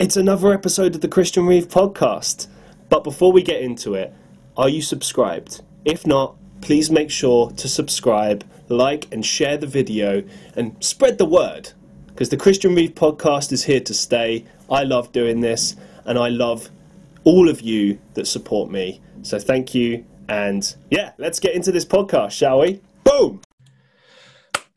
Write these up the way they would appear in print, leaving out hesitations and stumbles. It's another episode of the Christian Reeve podcast. But before we get into it, are you subscribed? If not, please make sure to subscribe, like and share the video and spread the word, because the Christian Reeve podcast is here to stay. I love doing this and I love all of you that support me. So thank you. And yeah, let's get into this podcast, shall we? Boom!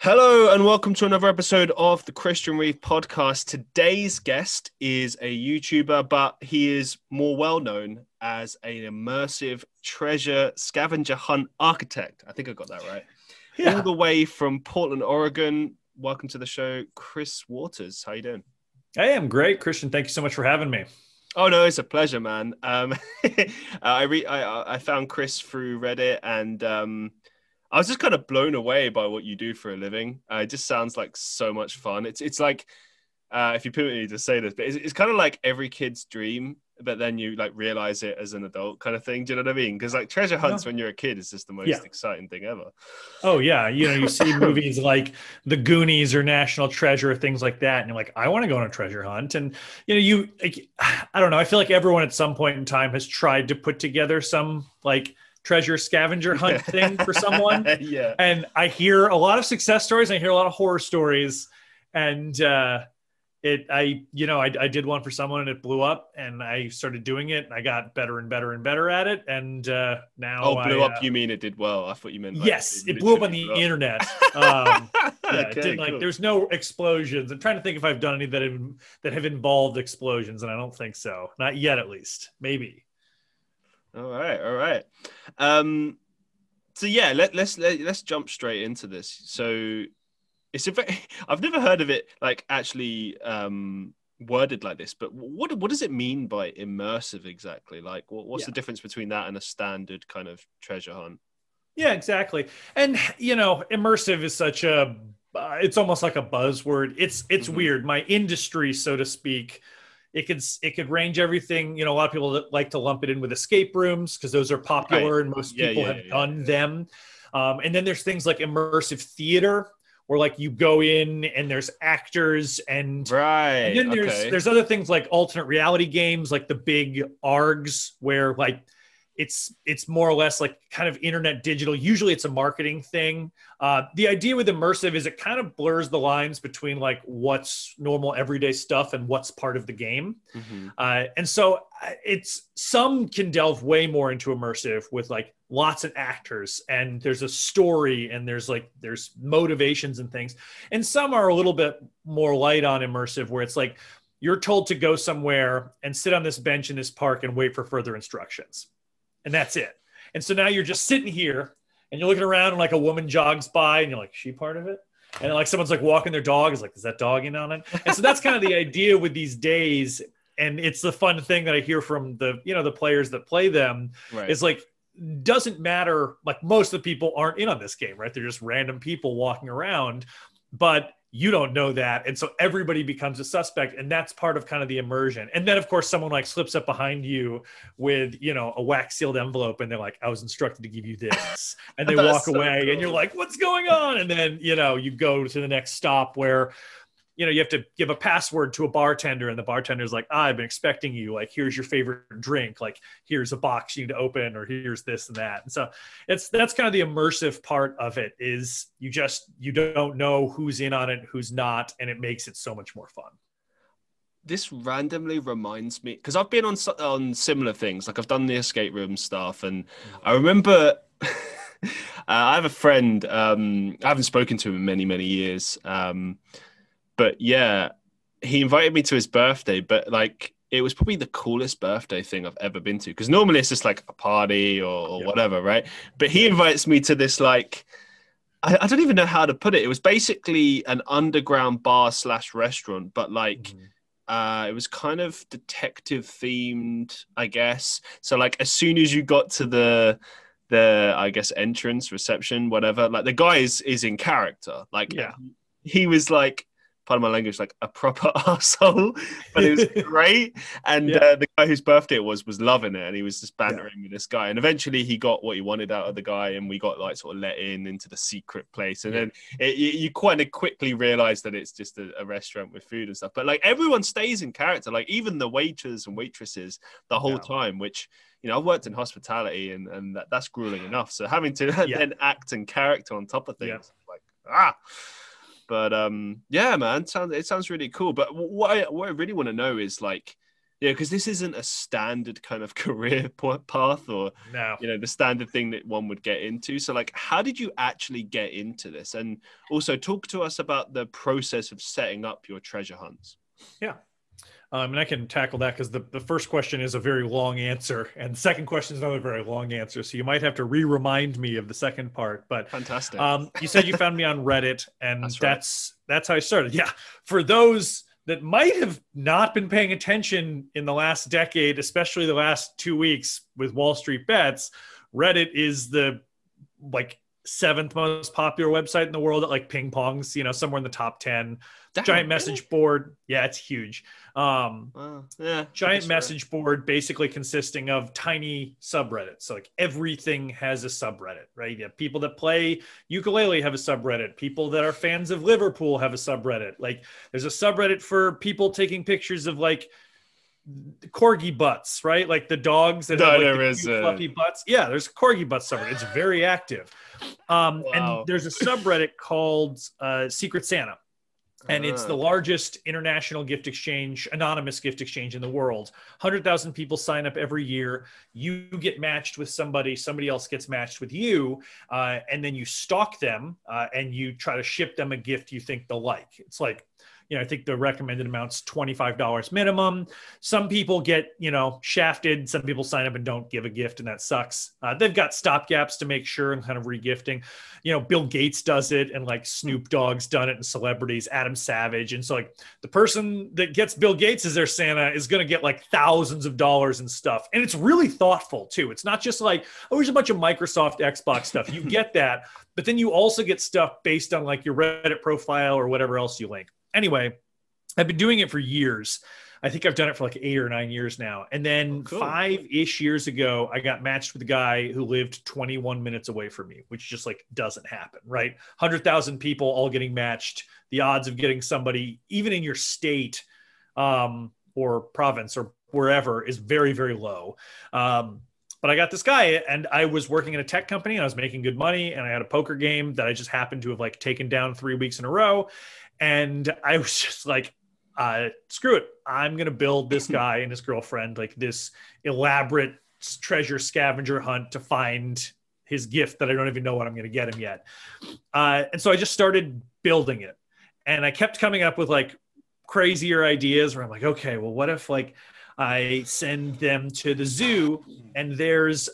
Hello and welcome to another episode of the Christian Reeve podcast. Today's guest is a YouTuber, but he is more well known as an immersive treasure scavenger hunt architect. I think I got that right. Yeah. All the way from Portland, Oregon. Welcome to the show, Chris Waters. How you doing? Hey, I'm great, Christian. Thank you so much for having me. Oh no, it's a pleasure, man. I found Chris through Reddit, and I was just kind of blown away by what you do for a living. It just sounds like so much fun. It's like, if you permit me to say this, but it's kind of like every kid's dream, but then you like realize it as an adult kind of thing. Do you know what I mean? Because like treasure hunts when you're a kid is just the most exciting thing ever. Oh yeah. You know, you see movies like The Goonies or National Treasure, things like that. And you're like, I want to go on a treasure hunt. And you know, I don't know. I feel like everyone at some point in time has tried to put together some like treasure scavenger hunt thing for someone. Yeah. And I hear a lot of success stories. And I hear a lot of horror stories, and, I did one for someone and it blew up, and I started doing it and I got better and better and better at it. And now blew up. You mean it did well? I thought you meant like, yes, it blew up on the internet. Cool. There's no explosions. I'm trying to think if I've done any that have involved explosions, and I don't think so. Not yet, at least. Maybe. All right. So yeah, let's jump straight into this. So. I've never heard of it like actually worded like this, but what does it mean by immersive exactly? Like what's the difference between that and a standard kind of treasure hunt? Yeah, exactly. And you know, immersive is such a, it's almost like a buzzword. It's weird. My industry, so to speak, it could range everything. You know, a lot of people like to lump it in with escape rooms because those are popular, right? And most people have done them. And then there's things like immersive theater, or like you go in and there's actors and then there's other things like alternate reality games, like the big ARGs, where like it's more or less like kind of internet digital. Usually it's a marketing thing. The idea with immersive is it kind of blurs the lines between like what's normal everyday stuff and what's part of the game. Mm-hmm. And so some can delve way more into immersive with like lots of actors, and there's a story, and there's motivations and things. And some are a little bit more light on immersive, where it's like, you're told to go somewhere and sit on this bench in this park and wait for further instructions. And that's it. And so now you're just sitting here and you're looking around, and like a woman jogs by and you're like, is she part of it? And like someone's like walking their dog, is like, is that dog in on it? And so that's kind of the idea with these days. And it's the fun thing that I hear from the players that play them, right? Is like, doesn't matter, like most of the people aren't in on this game, right? They're just random people walking around, but you don't know that, and so everybody becomes a suspect, and that's part of kind of the immersion. And then of course someone like slips up behind you with, you know, a wax sealed envelope, and they're like, I was instructed to give you this, and they walk away. Cool. And you're like, what's going on? And then, you know, you go to the next stop where, you know, you have to give a password to a bartender, and the bartender's like, I've been expecting you. Like, here's your favorite drink. Like, here's a box you need to open, or here's this and that. And so that's kind of the immersive part of it, is you don't know who's in on it, who's not. And it makes it so much more fun. This randomly reminds me, because I've been on similar things. Like I've done the escape room stuff, and I remember I have a friend, I haven't spoken to him in many, many years. But yeah, he invited me to his birthday, but like it was probably the coolest birthday thing I've ever been to, because normally it's just like a party or whatever, right? But he invites me to this, like, I don't even know how to put it. It was basically an underground bar / restaurant, but like it was kind of detective themed, I guess. So like as soon as you got to the I guess entrance, reception, whatever, like the guy is in character. Like he was like pardon my language, like a proper arsehole, but it was great. And the guy whose birthday it was loving it, and he was just bantering with this guy. And eventually he got what he wanted out of the guy, and we got like sort of let in into the secret place. And then you quite quickly realize that it's just a restaurant with food and stuff. But like everyone stays in character, like even the waiters and waitresses the whole time, which, you know, I've worked in hospitality and that's grueling enough. So having to then act in character on top of things, like, ah. But yeah, man, it sounds really cool. But what I really want to know is like, because this isn't a standard kind of career path or, you know, the standard thing that one would get into. So like, how did you actually get into this? And also talk to us about the process of setting up your treasure hunts. Yeah. And I can tackle that because the first question is a very long answer. And the second question is another very long answer. So you might have to remind me of the second part. But fantastic. You said you found me on Reddit, and that's how I started. Yeah. For those that might have not been paying attention in the last decade, especially the last 2 weeks with Wall Street Bets, Reddit is the like seventh most popular website in the world at like ping pongs, you know, somewhere in the top 10. Damn, giant message board. Yeah, it's huge. Giant message board basically consisting of tiny subreddits. So like everything has a subreddit, right? You have people that play ukulele have a subreddit. People that are fans of Liverpool have a subreddit. Like there's a subreddit for people taking pictures of like corgi butts, right? Like the dogs that have like the cute, fluffy butts. Yeah, there's corgi butts subreddit. It's very active. And there's a subreddit called Secret Santa, and it's the largest international gift exchange, anonymous gift exchange in the world. 100,000 people sign up every year. You get matched with somebody else gets matched with you, and then you stalk them and you try to ship them a gift you think they'll like. It's like, you know, I think the recommended amount's $25 minimum. Some people get, you know, shafted. Some people sign up and don't give a gift, and that sucks. They've got stopgaps to make sure and kind of regifting. You know, Bill Gates does it, and like Snoop Dogg's done it, and celebrities, Adam Savage. And so like the person that gets Bill Gates as their Santa is going to get like thousands of dollars and stuff. And it's really thoughtful too. It's not just like, oh, there's a bunch of Microsoft Xbox stuff. You get that, but then you also get stuff based on like your Reddit profile or whatever else you link. Anyway, I've been doing it for years. I think I've done it for like 8 or 9 years now. And then 5-ish years ago, I got matched with a guy who lived 21 minutes away from me, which just like doesn't happen, right? 100,000 people all getting matched. The odds of getting somebody, even in your state or province or wherever, is very, very low. But I got this guy, and I was working at a tech company, and I was making good money, and I had a poker game that I just happened to have like taken down 3 weeks in a row. And I was just like, screw it. I'm going to build this guy and his girlfriend like this elaborate treasure scavenger hunt to find his gift that I don't even know what I'm going to get him yet. And so I just started building it. And I kept coming up with like crazier ideas where I'm like, okay, well, what if like I send them to the zoo and there's,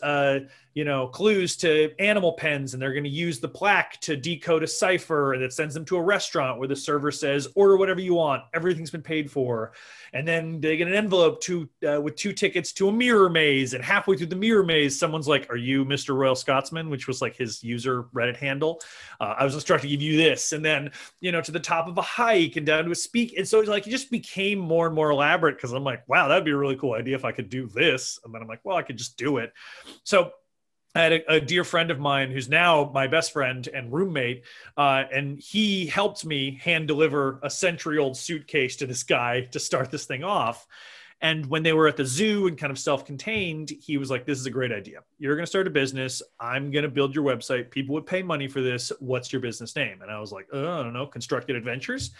you know, clues to animal pens, and they're going to use the plaque to decode a cipher that sends them to a restaurant where the server says, order whatever you want. Everything's been paid for. And then they get an envelope with 2 tickets to a mirror maze. And halfway through the mirror maze, someone's like, are you Mr. Royal Scotsman? Which was like his user Reddit handle. I was instructed to give you this. And then, you know, to the top of a hike and down to a speak. And so it's like, it just became more and more elaborate because I'm like, wow, that'd be a really cool idea if I could do this. And then I'm like, well, I could just do it. So I had a dear friend of mine who's now my best friend and roommate, and he helped me hand deliver a century-old suitcase to this guy to start this thing off. And when they were at the zoo and kind of self-contained, he was like, this is a great idea. You're going to start a business. I'm going to build your website. People would pay money for this. What's your business name? And I was like, I don't know, Constructed Adventures. And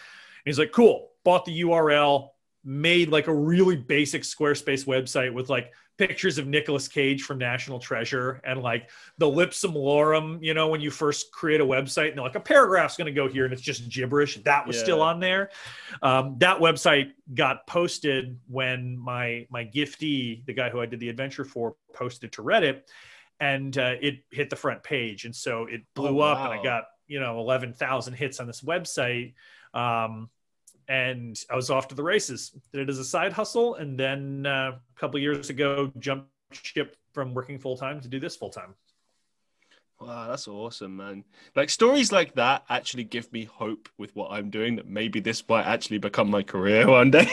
he's like, cool. Bought the URL, made like a really basic Squarespace website with like pictures of Nicolas Cage from National Treasure and like the lipsum lorem, you know, when you first create a website and they're like, a paragraph's going to go here and it's just gibberish. That was still on there. That website got posted when my giftee, the guy who I did the adventure for, posted to Reddit, and it hit the front page. And so it blew up, and I got, you know, 11,000 hits on this website. And I was off to the races. Did it as a side hustle. And then a couple of years ago, jumped ship from working full-time to do this full-time. Wow, that's awesome, man. Like, stories like that actually give me hope with what I'm doing, that maybe this might actually become my career one day.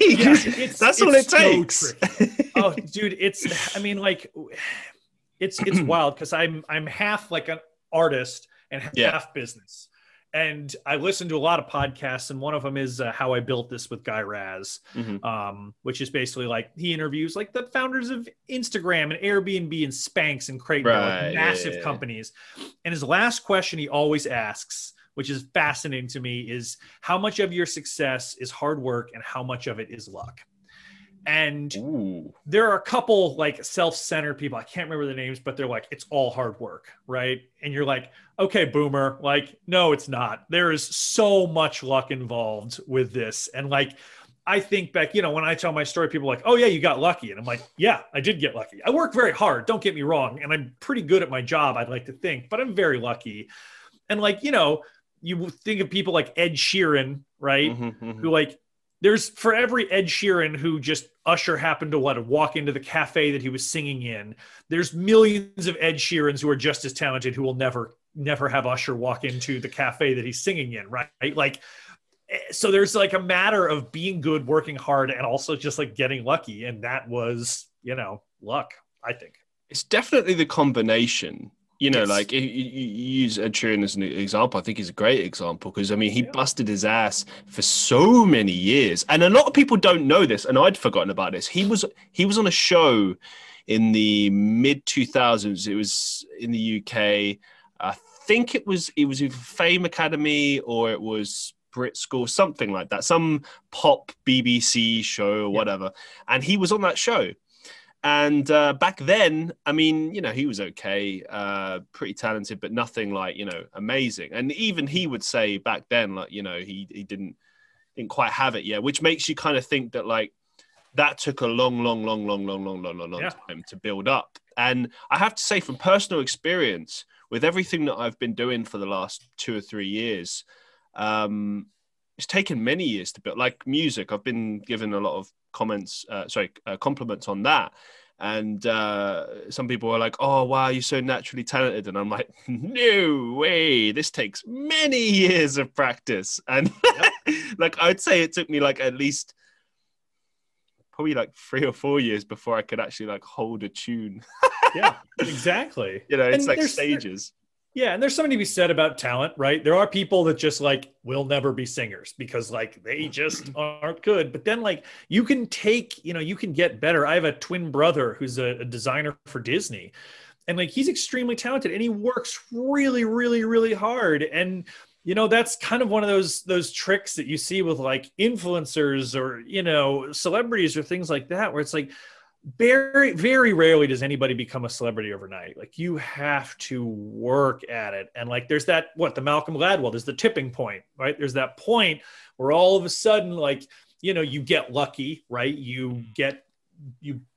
Yeah, that's all it takes. So oh, dude, it's, I mean, like, it's wild, because I'm half like an artist and half business. And I listen to a lot of podcasts, and one of them is How I Built This with Guy Raz, which is basically like he interviews like the founders of Instagram and Airbnb and Spanx and Creighton, like massive companies. And his last question he always asks, which is fascinating to me, is how much of your success is hard work and how much of it is luck? And there are a couple like self-centered people, I can't remember the names, but they're like, it's all hard work, right? And you're like, okay, boomer, like, no, it's not. There is so much luck involved with this. And like, I think back, you know, when I tell my story, people are like, oh yeah, you got lucky. And I'm like, yeah, I did get lucky. I work very hard, don't get me wrong. And I'm pretty good at my job, I'd like to think, but I'm very lucky. And like, you know, you think of people like Ed Sheeran, right? Who like, there's for every Ed Sheeran who just Usher happened to walk into the cafe that he was singing in, there's millions of Ed Sheerans who are just as talented who will never have Usher walk into the cafe that he's singing in, right? Like, so there's like a matter of being good, working hard, and also just like getting lucky. And that was, you know, luck, I think. It's definitely the combination. You know, like if you use Ed Sheeran as an example, I think he's a great example because, I mean, he busted his ass for so many years. And a lot of people don't know this, and I'd forgotten about this. He was on a show in the mid-2000s. It was in the UK. I think it was either Fame Academy or it was Brit School, something like that, some pop BBC show or whatever. And he was on that show. And back then, I mean, you know, he was okay, pretty talented, but nothing like, you know, amazing. And even he would say back then, like, you know, he didn't quite have it yet, which makes you kind of think that, like, that took a long time to build up. And I have to say, from personal experience, with everything that I've been doing for the last 2 or 3 years, it's taken many years to build. Like music, I've been given a lot of compliments on that, and some people are like, oh wow, you're so naturally talented, and I'm like, no way, this takes many years of practice. And like, I'd say it took me like at least probably like 3 or 4 years before I could actually like hold a tune. Yeah, exactly. You know, it's, and like stages. Yeah, and there's something to be said about talent, right? There are people that just like will never be singers because like they just aren't good. But then like you can take, you know, you can get better. I have a twin brother who's a designer for Disney, and like he's extremely talented and he works really, really, really hard. And you know, that's kind of one of those tricks that you see with like influencers or, you know, celebrities or things like that, where it's like, very, very rarely does anybody become a celebrity overnight. Like you have to work at it. And like, there's that, the Malcolm Gladwell, there's the tipping point, right? There's that point where all of a sudden, like, you know, you get lucky, right? You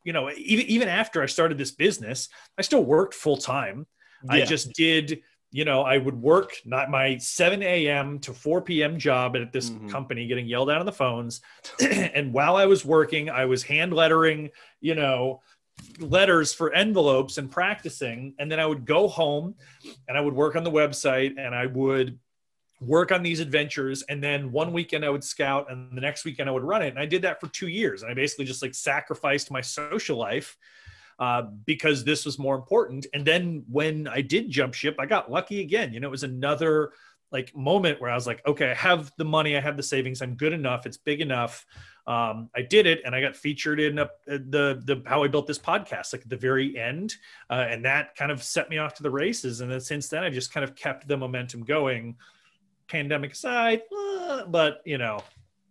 know, even after I started this business, I still worked full time. Yeah. I just did, you know, I would work not my 7 a.m. to 4 p.m. job at this company, getting yelled at on the phones. And while I was working, I was hand lettering, you know, letters for envelopes and practicing. And then I would go home and I would work on the website and I would work on these adventures. And then one weekend I would scout and the next weekend I would run it. And I did that for 2 years. And I basically just like sacrificed my social life because this was more important. And then when I did jump ship, I got lucky again. You know, it was another like moment where I was like, okay, I have the money, I have the savings, I'm good enough, it's big enough. I did it, and I got featured in the How I Built This podcast, like at the very end. And that kind of set me off to the races. And then since then, I've just kind of kept the momentum going, pandemic aside, but you know,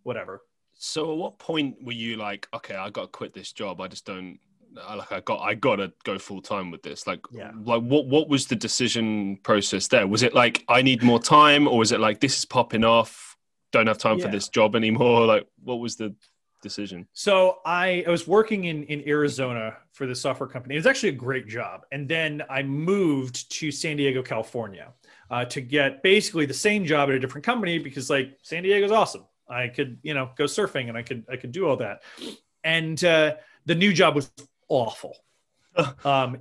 whatever. So at what point were you like, okay, I got to quit this job. I just don't, like I got to go full time with this. Like, like what was the decision process there? Was it like, I need more time, or was it like, this is popping off, don't have time for this job anymore? Like, what was the decision? So I was working in Arizona for the software company. It was actually a great job. And then I moved to San Diego, California, to get basically the same job at a different company because like San Diego's awesome. I could, you know, go surfing and I could do all that. And the new job was awful. I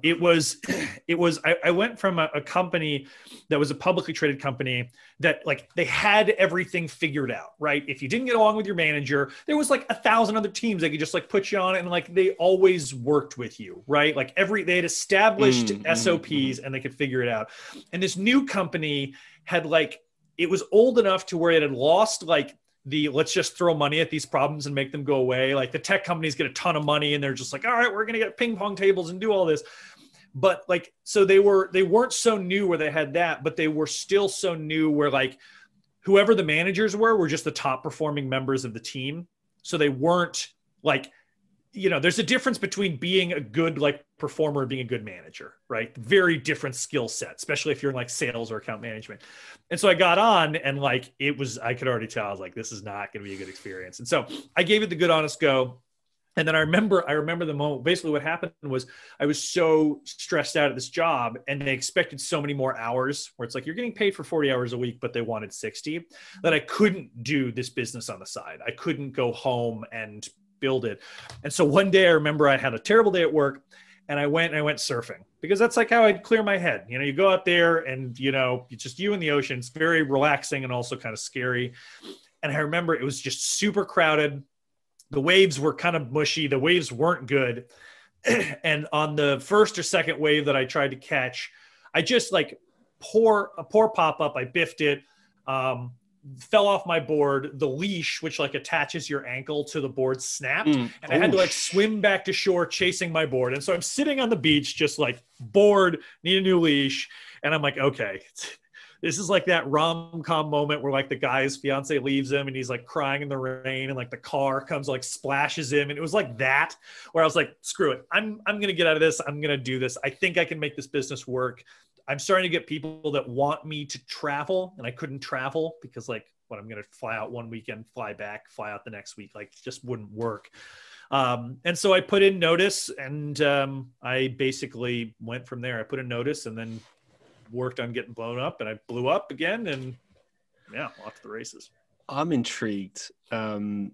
went from a company that was a publicly traded company that like they had everything figured out, right? If you didn't get along with your manager, there was like 1,000 other teams that could just like put you on, and like they always worked with you, right? Like they had established SOPs and they could figure it out. And this new company had like, it was old enough to where it had lost like the let's just throw money at these problems and make them go away. Like the tech companies get a ton of money and they're just like, all right, we're going to get ping pong tables and do all this. But like, so they weren't so new where they had that, but they were still so new where like whoever the managers were just the top performing members of the team. So they weren't like, you know, there's a difference between being a good like performer and being a good manager, right? Very different skill set, especially if you're in like sales or account management. And so I got on and like, I could already tell, I was like, this is not going to be a good experience. And so I gave it the good, honest go. And then I remember the moment, basically what happened was I was so stressed out at this job and they expected so many more hours where it's like, you're getting paid for 40 hours a week, but they wanted 60, that I couldn't do this business on the side. I couldn't go home and build it. And so one day I remember I had a terrible day at work and I went surfing because that's like how I'd clear my head. You know, you go out there and, you know, it's just you in the ocean. It's very relaxing and also kind of scary. And I remember it was just super crowded. The waves were kind of mushy. The waves weren't good. And on the first or second wave that I tried to catch, I just like a poor pop up. I biffed it. Fell off my board, the leash, which like attaches your ankle to the board, snapped. And I had to like swim back to shore chasing my board. And so I'm sitting on the beach, just like bored, need a new leash. And I'm like, okay, this is like that rom-com moment where like the guy's fiance leaves him and he's like crying in the rain and like the car comes, like splashes him. And it was like that where I was like, screw it. I'm going to get out of this. I'm going to do this. I think I can make this business work. I'm starting to get people that want me to travel and I couldn't travel because like what I'm going to fly out one weekend, fly back, fly out the next week, like just wouldn't work. And so I put in notice and I basically went from there. I put in notice and then worked on getting blown up and I blew up again and yeah, off to the races. I'm intrigued. I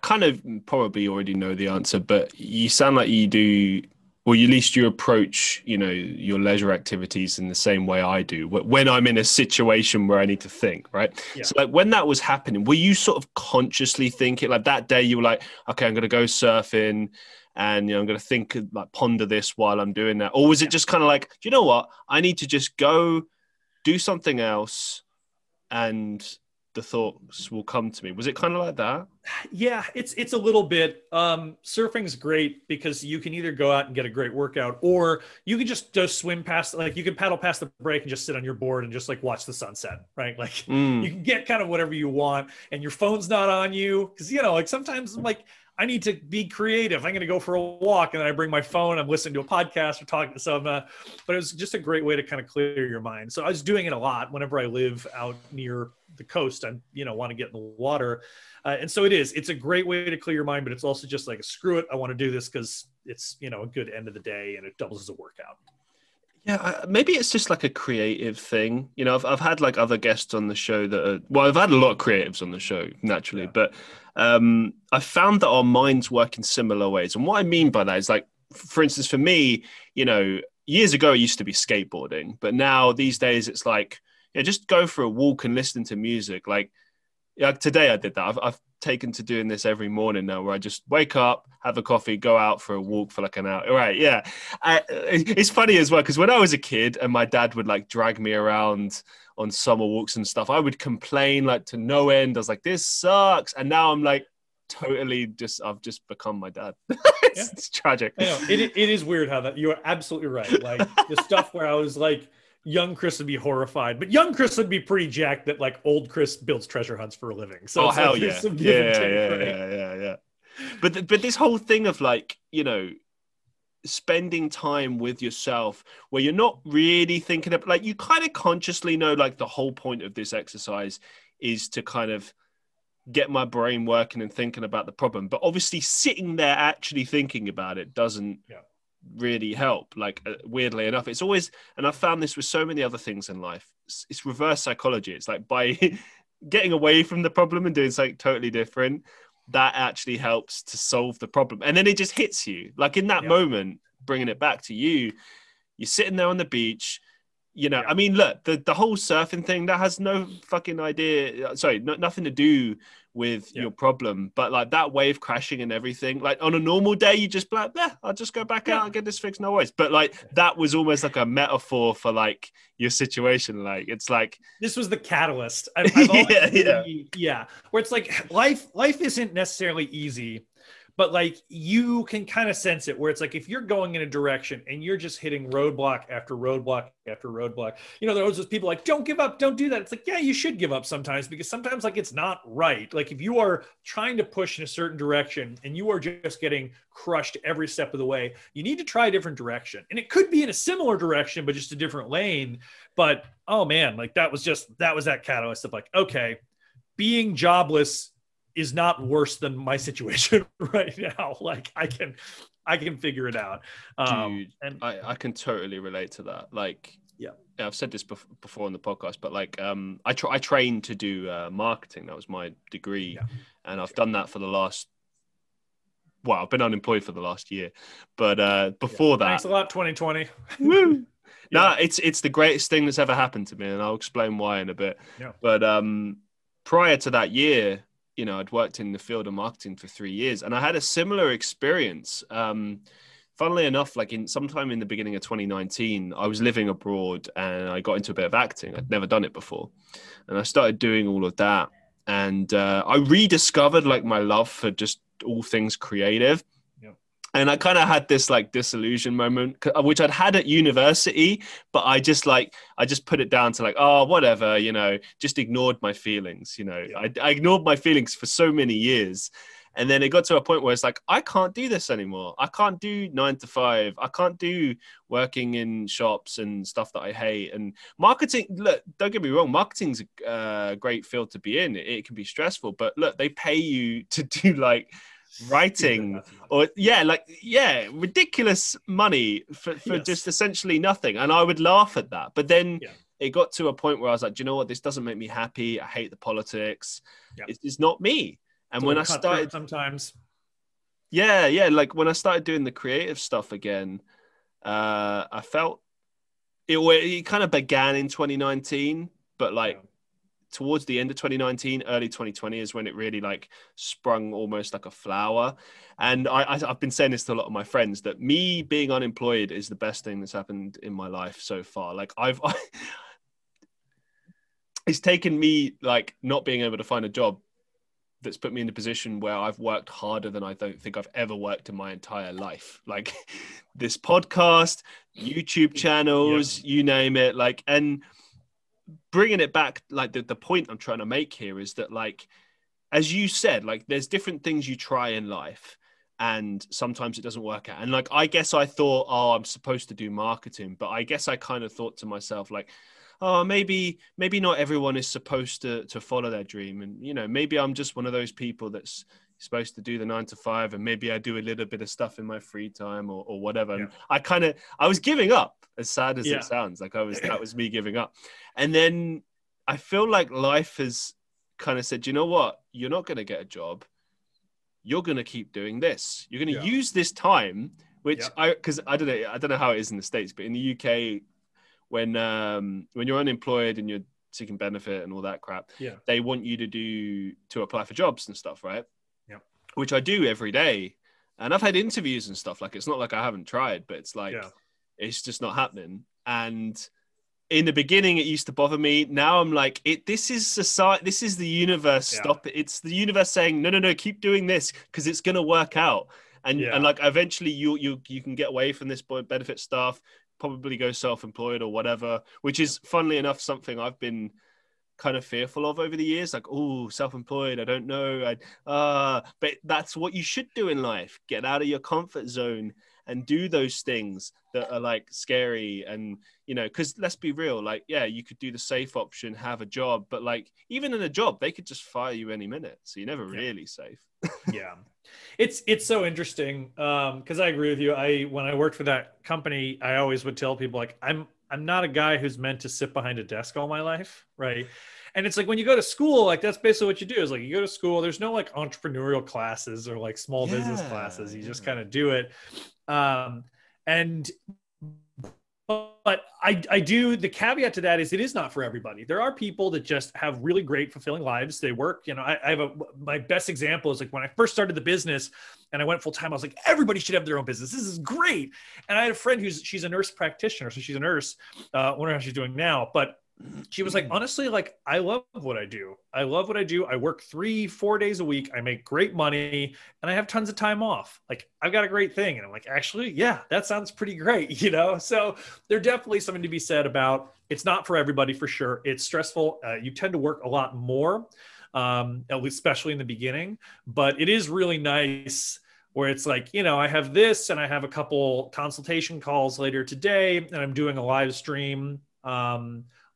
kind of probably already know the answer, but you sound like you do. Or at least you approach, you know, your leisure activities in the same way I do when I'm in a situation where I need to think, right? Yeah. So like when that was happening, were you sort of consciously thinking like that day you were like, okay, I'm going to go surfing and, you know, I'm going to think, like ponder this while I'm doing that? Or was it just kind of like, you know what, I need to just go do something else and the thoughts will come to me? Was it kind of like that? Yeah, it's a little bit. Surfing's great because you can either go out and get a great workout or you can just swim past, like you can paddle past the break and just sit on your board and just like watch the sunset, right? Like you can get kind of whatever you want and your phone's not on you because, you know, like sometimes I'm like, I need to be creative. I'm going to go for a walk and then I bring my phone. I'm listening to a podcast or talking to some, but it was just a great way to kind of clear your mind. So I was doing it a lot whenever I live out near the coast. I, you know, want to get in the water. And so it's a great way to clear your mind, but it's also just like, screw it. I want to do this because it's, you know, a good end of the day and it doubles as a workout. Yeah, maybe it's just like a creative thing. You know, I've had like other guests on the show that are, well, I've had a lot of creatives on the show naturally, but I found that our minds work in similar ways. And what I mean by that is like, for instance, for me, you know, years ago, it used to be skateboarding, but now these days it's like, yeah, just go for a walk and listen to music. Like today I did that. I've taken to doing this every morning now where I just wake up, have a coffee, go out for a walk for like an hour. All right. Yeah. It's funny as well. Cause when I was a kid and my dad would like drag me around on summer walks and stuff, I would complain like to no end. I was like, this sucks. And now I'm like, totally just, I've just become my dad. It's tragic. I know. It is weird how that, you are absolutely right. Like the stuff where I was like, young Chris would be horrified, but young Chris would be pretty jacked that like old Chris builds treasure hunts for a living. So oh, hell like, yeah. But this whole thing of like, you know, spending time with yourself where you're not really thinking of, like you kind of consciously know like the whole point of this exercise is to kind of get my brain working and thinking about the problem. But obviously sitting there actually thinking about it doesn't really help, like weirdly enough. It's always, and I've found this with so many other things in life, it's reverse psychology. It's like by getting away from the problem and doing something totally different, that actually helps to solve the problem. And then it just hits you like in that moment, bringing it back to you. You're sitting there on the beach, you know. Yeah. I mean, look, the whole surfing thing that has no fucking idea. Sorry, nothing to do with your problem, but like that wave crashing and everything. Like on a normal day, you just like, yeah, I'll just go back out and get this fixed, no worries. But like that was almost like a metaphor for like your situation. Like it's like this was the catalyst. Where it's like life isn't necessarily easy, but like you can kind of sense it. Where it's like if you're going in a direction and you're just hitting roadblock after roadblock after roadblock, you know, there was those people like, don't give up, don't do that. It's like, yeah, you should give up sometimes, because sometimes like it's not right. Like if you are trying to push in a certain direction and you are just getting crushed every step of the way, you need to try a different direction. And it could be in a similar direction, but just a different lane. But oh man, like that was that catalyst of like, okay, being jobless is not worse than my situation right now. Like I can figure it out. Dude, and I can totally relate to that. Like, yeah, I've said this before on the podcast, but like, I trained to do marketing. That was my degree. Yeah. And I've done that for the last, well, I've been unemployed for the last year, but before that. Thanks a lot, 2020. Woo. Yeah. No, it's the greatest thing that's ever happened to me. And I'll explain why in a bit. Yeah. But prior to that year, you know, I'd worked in the field of marketing for 3 years, and I had a similar experience. Funnily enough, like sometime in the beginning of 2019, I was living abroad and I got into a bit of acting. I'd never done it before. And I started doing all of that. And I rediscovered like my love for just all things creative. Yep. And I kind of had this like disillusion moment, which I'd had at university, but I just put it down to like, oh, whatever, you know, just ignored my feelings. You know, I ignored my feelings for so many years. And then it got to a point where it's like, I can't do this anymore. I can't do 9 to 5. I can't do working in shops and stuff that I hate. And marketing, look, don't get me wrong, marketing's a great field to be in. It can be stressful, but look, they pay you to do like writing or ridiculous money for just essentially nothing. And I would laugh at that, but then it got to a point where I was like, do you know what, this doesn't make me happy. I hate the politics. It's not me. And when I started sometimes like when I started doing the creative stuff again, I felt it kind of began in 2019, but like towards the end of 2019, early 2020 is when it really like sprung almost like a flower. And I've been saying this to a lot of my friends, that me being unemployed is the best thing that's happened in my life so far. Like it's taken me like not being able to find a job that's put me in a position where I've worked harder than I don't think I've ever worked in my entire life. Like this podcast, YouTube channels, you name it. Like, and bringing it back, like the point I'm trying to make here is that, like, as you said, like there's different things you try in life and sometimes it doesn't work out. And like, I guess I thought, oh, I'm supposed to do marketing, but I guess I kind of thought to myself like, oh, maybe not everyone is supposed to follow their dream. And, you know, maybe I'm just one of those people that's supposed to do the 9 to 5, and maybe I do a little bit of stuff in my free time or whatever. Yeah. And I was giving up, as sad as it sounds. Like that was me giving up. And then I feel like life has kind of said, you know what? You're not going to get a job. You're going to keep doing this. You're going to use this time, which I don't know how it is in the States, but in the UK, when you're unemployed and you're seeking benefit and all that crap, they want you to apply for jobs and stuff, right? Which I do every day. And I've had interviews and stuff. Like, it's not like I haven't tried, but it's like, it's just not happening. And in the beginning, it used to bother me. Now I'm like, this is society. This is the universe. Stop it. It's the universe saying, no, keep doing this because it's going to work out. And, and like, eventually you can get away from this benefit stuff, probably go self-employed or whatever, which is funnily enough, something I've been kind of fearful of over the years, like, oh, self-employed, I don't know, but that's what you should do in life. Get out of your comfort zone and do those things that are like scary. And, you know, because let's be real, like, yeah, you could do the safe option, have a job, but like, even in a job, they could just fire you any minute, so you're never really safe. It's so interesting, because I agree with you. When I worked for that company, I always would tell people, like, I'm not a guy who's meant to sit behind a desk all my life, right? And it's like when you go to school, like that's basically what you do, is like you go to school, there's no like entrepreneurial classes or like small business classes. You just kind of do it. And but I do, the caveat to that is it is not for everybody. There are people that just have really great, fulfilling lives. They work, you know, I have my best example is like when I first started the business and I went full time, I was like, everybody should have their own business. This is great. And I had a friend who's, she's a nurse practitioner. So she's a nurse, I wonder how she's doing now, but she was like, honestly, like, I love what I do. I love what I do. I work 3-4 days a week. I make great money and I have tons of time off. Like, I've got a great thing. And I'm like, actually, yeah, that sounds pretty great. You know? So there's definitely something to be said about, it's not for everybody for sure. It's stressful. You tend to work a lot more, at least especially in the beginning, but it is really nice where it's like, you know, I have this and I have a couple consultation calls later today and I'm doing a live stream,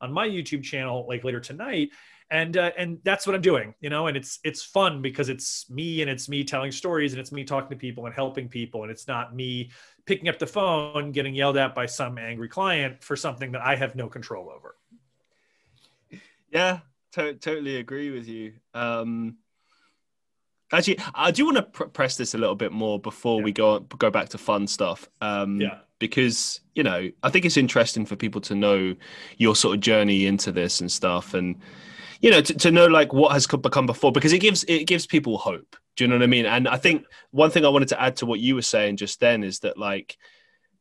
on my YouTube channel, like later tonight. And that's what I'm doing, you know, and it's fun because it's me telling stories and it's me talking to people and helping people. And it's not me picking up the phone, getting yelled at by some angry client for something that I have no control over. Yeah, totally agree with you. Actually, I do want to press this a little bit more before we go back to fun stuff. Because, you know, I think it's interesting for people to know your sort of journey into this and stuff, and, you know, to know like what has become before, because it gives people hope. Do you know what I mean? And I think one thing I wanted to add to what you were saying just then is that, like,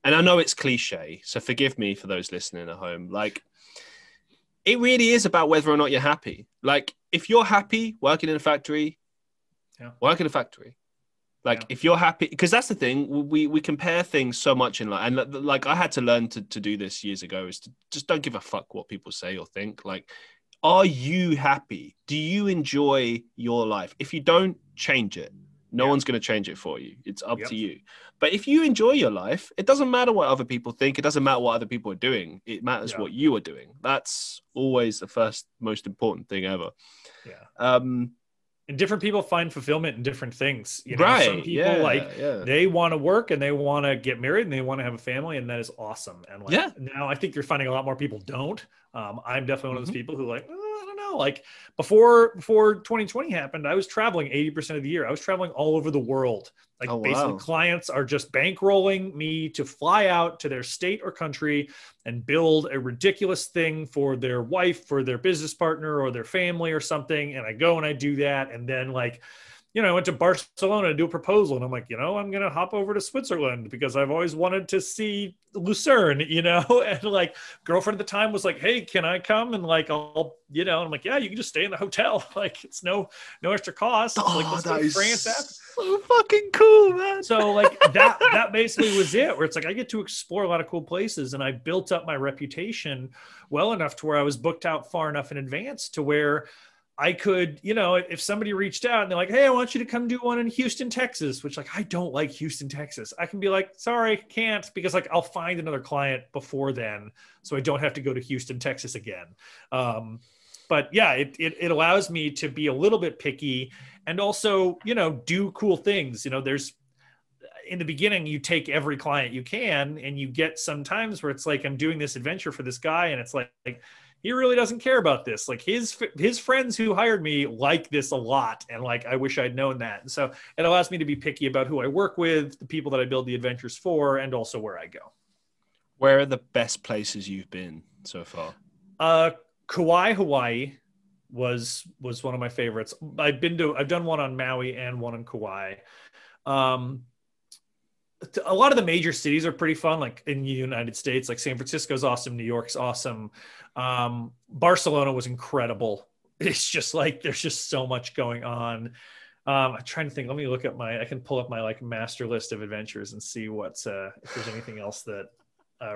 and I know it's cliche, so forgive me for those listening at home, like, it really is about whether or not you're happy. Like, if you're happy working in a factory, work in a factory. Like, if you're happy, because that's the thing, we compare things so much in life. And like, I had to learn to do this years ago, is to just don't give a fuck what people say or think. Like, are you happy? Do you enjoy your life? If you don't, change it. No one's going to change it for you. It's up to you. But if you enjoy your life, it doesn't matter what other people think. It doesn't matter what other people are doing. It matters what you are doing. That's always the first, most important thing ever. Yeah. And different people find fulfillment in different things. You know, right. Some people they want to work and they want to get married and they want to have a family, and that is awesome. And like, now I think you're finding a lot more people don't. I'm definitely one of those people who, like, oh, I don't know. Like, before 2020 happened, I was traveling 80% of the year. I was traveling all over the world. Like, basically clients are just bankrolling me to fly out to their state or country and build a ridiculous thing for their wife, for their business partner, or their family or something. And I go and I do that. And then, like, you know, I went to Barcelona to do a proposal, and I'm like, you know, I'm going to hop over to Switzerland because I've always wanted to see Lucerne, you know, and like, girlfriend at the time was like, hey, can I come? And like, I'll, you know, and I'm like, yeah, you can just stay in the hotel. Like, it's no extra cost. Oh, like, let's go to France after. So fucking cool, man. So like that basically was it, where it's like, I get to explore a lot of cool places, and I built up my reputation well enough to where I was booked out far enough in advance to where I could, you know, if somebody reached out and they're like, hey, I want you to come do one in Houston, Texas, which, like, I don't like Houston, Texas. I can be like, sorry, can't, because, like, I'll find another client before then. So I don't have to go to Houston, Texas again. But yeah, it allows me to be a little bit picky and also, you know, do cool things. You know, there's, in the beginning, you take every client you can, and you get some times where it's like, I'm doing this adventure for this guy, and it's like he really doesn't care about this. Like, his friends who hired me like this a lot, and like, I wish I'd known that. And so it allows me to be picky about who I work with, the people that I build the adventures for, and also where I go. Where are the best places you've been so far? Kauai, Hawaii was one of my favorites. I've done one on Maui and one on Kauai. A lot of the major cities are pretty fun, like in the United States, like San Francisco's awesome. New York's awesome. Barcelona was incredible. It's just like, there's just so much going on. I'm trying to think, let me look at I can pull up my like master list of adventures and see what's, if there's anything else that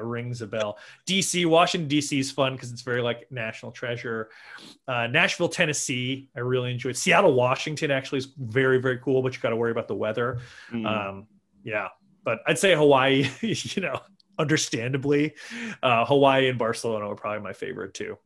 rings a bell. DC, Washington, DC is fun because it's very like National Treasure. Nashville, Tennessee, I really enjoyed. Seattle, Washington actually is very, very cool, but you got to worry about the weather. Yeah. But I'd say Hawaii, you know, understandably, Hawaii and Barcelona were probably my favorite too.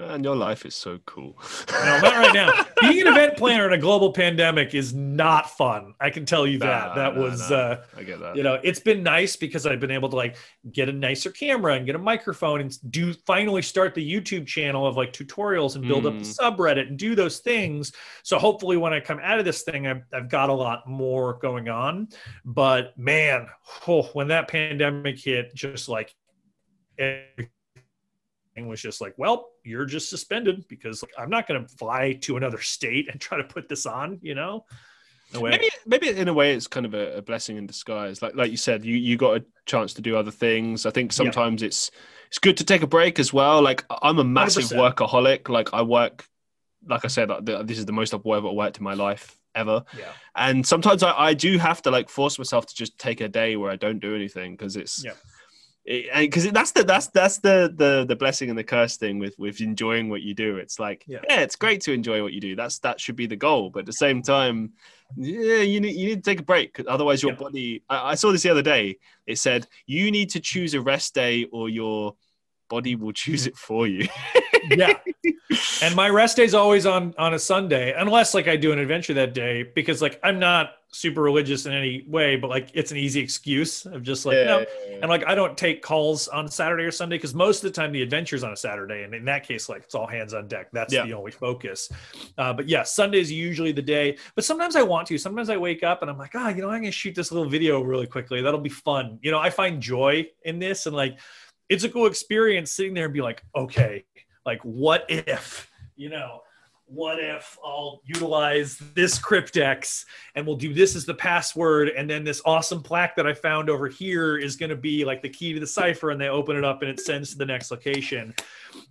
Man, your life is so cool. No, not right now. Being an event planner in a global pandemic is not fun. I can tell you that. I get that. You know, it's been nice because I've been able to like get a nicer camera and get a microphone and do finally start the YouTube channel of like tutorials and build up the subreddit and do those things. So hopefully when I come out of this thing, I've got a lot more going on. But man, when that pandemic hit, just like everything was just like, well, you're just suspended because like, I'm not going to fly to another state and try to put this on, you know? No way. Maybe in a way it's kind of a blessing in disguise. Like you said, you got a chance to do other things. I think sometimes it's good to take a break as well. Like I'm a massive 100%. Workaholic. Like I work, like I said, this is the most I've ever worked in my life ever. Yeah. And sometimes I do have to like force myself to just take a day where I don't do anything because it's... Yeah. Because that's the blessing and the curse thing with enjoying what you do. It's like it's great to enjoy what you do. That should be the goal. But at the same time, you need to take a break. Otherwise, your body. I saw this the other day. It said you need to choose a rest day, or your body will choose it for you. Yeah. And my rest day is always on a Sunday, unless like I do an adventure that day, because like I'm not super religious in any way, but like it's an easy excuse of just like and like I don't take calls on Saturday or Sunday because most of the time the adventure's on a Saturday, and in that case like it's all hands on deck. That's the only focus. But yeah, Sunday is usually the day. But sometimes I want to. Sometimes I wake up and I'm like, you know, I'm gonna shoot this little video really quickly. That'll be fun. You know, I find joy in this, and like it's a cool experience sitting there and be like, okay, like what if, you know. What if I'll utilize this cryptex and we'll do this as the password, and then this awesome plaque that I found over here is going to be like the key to the cipher, and they open it up and it sends to the next location.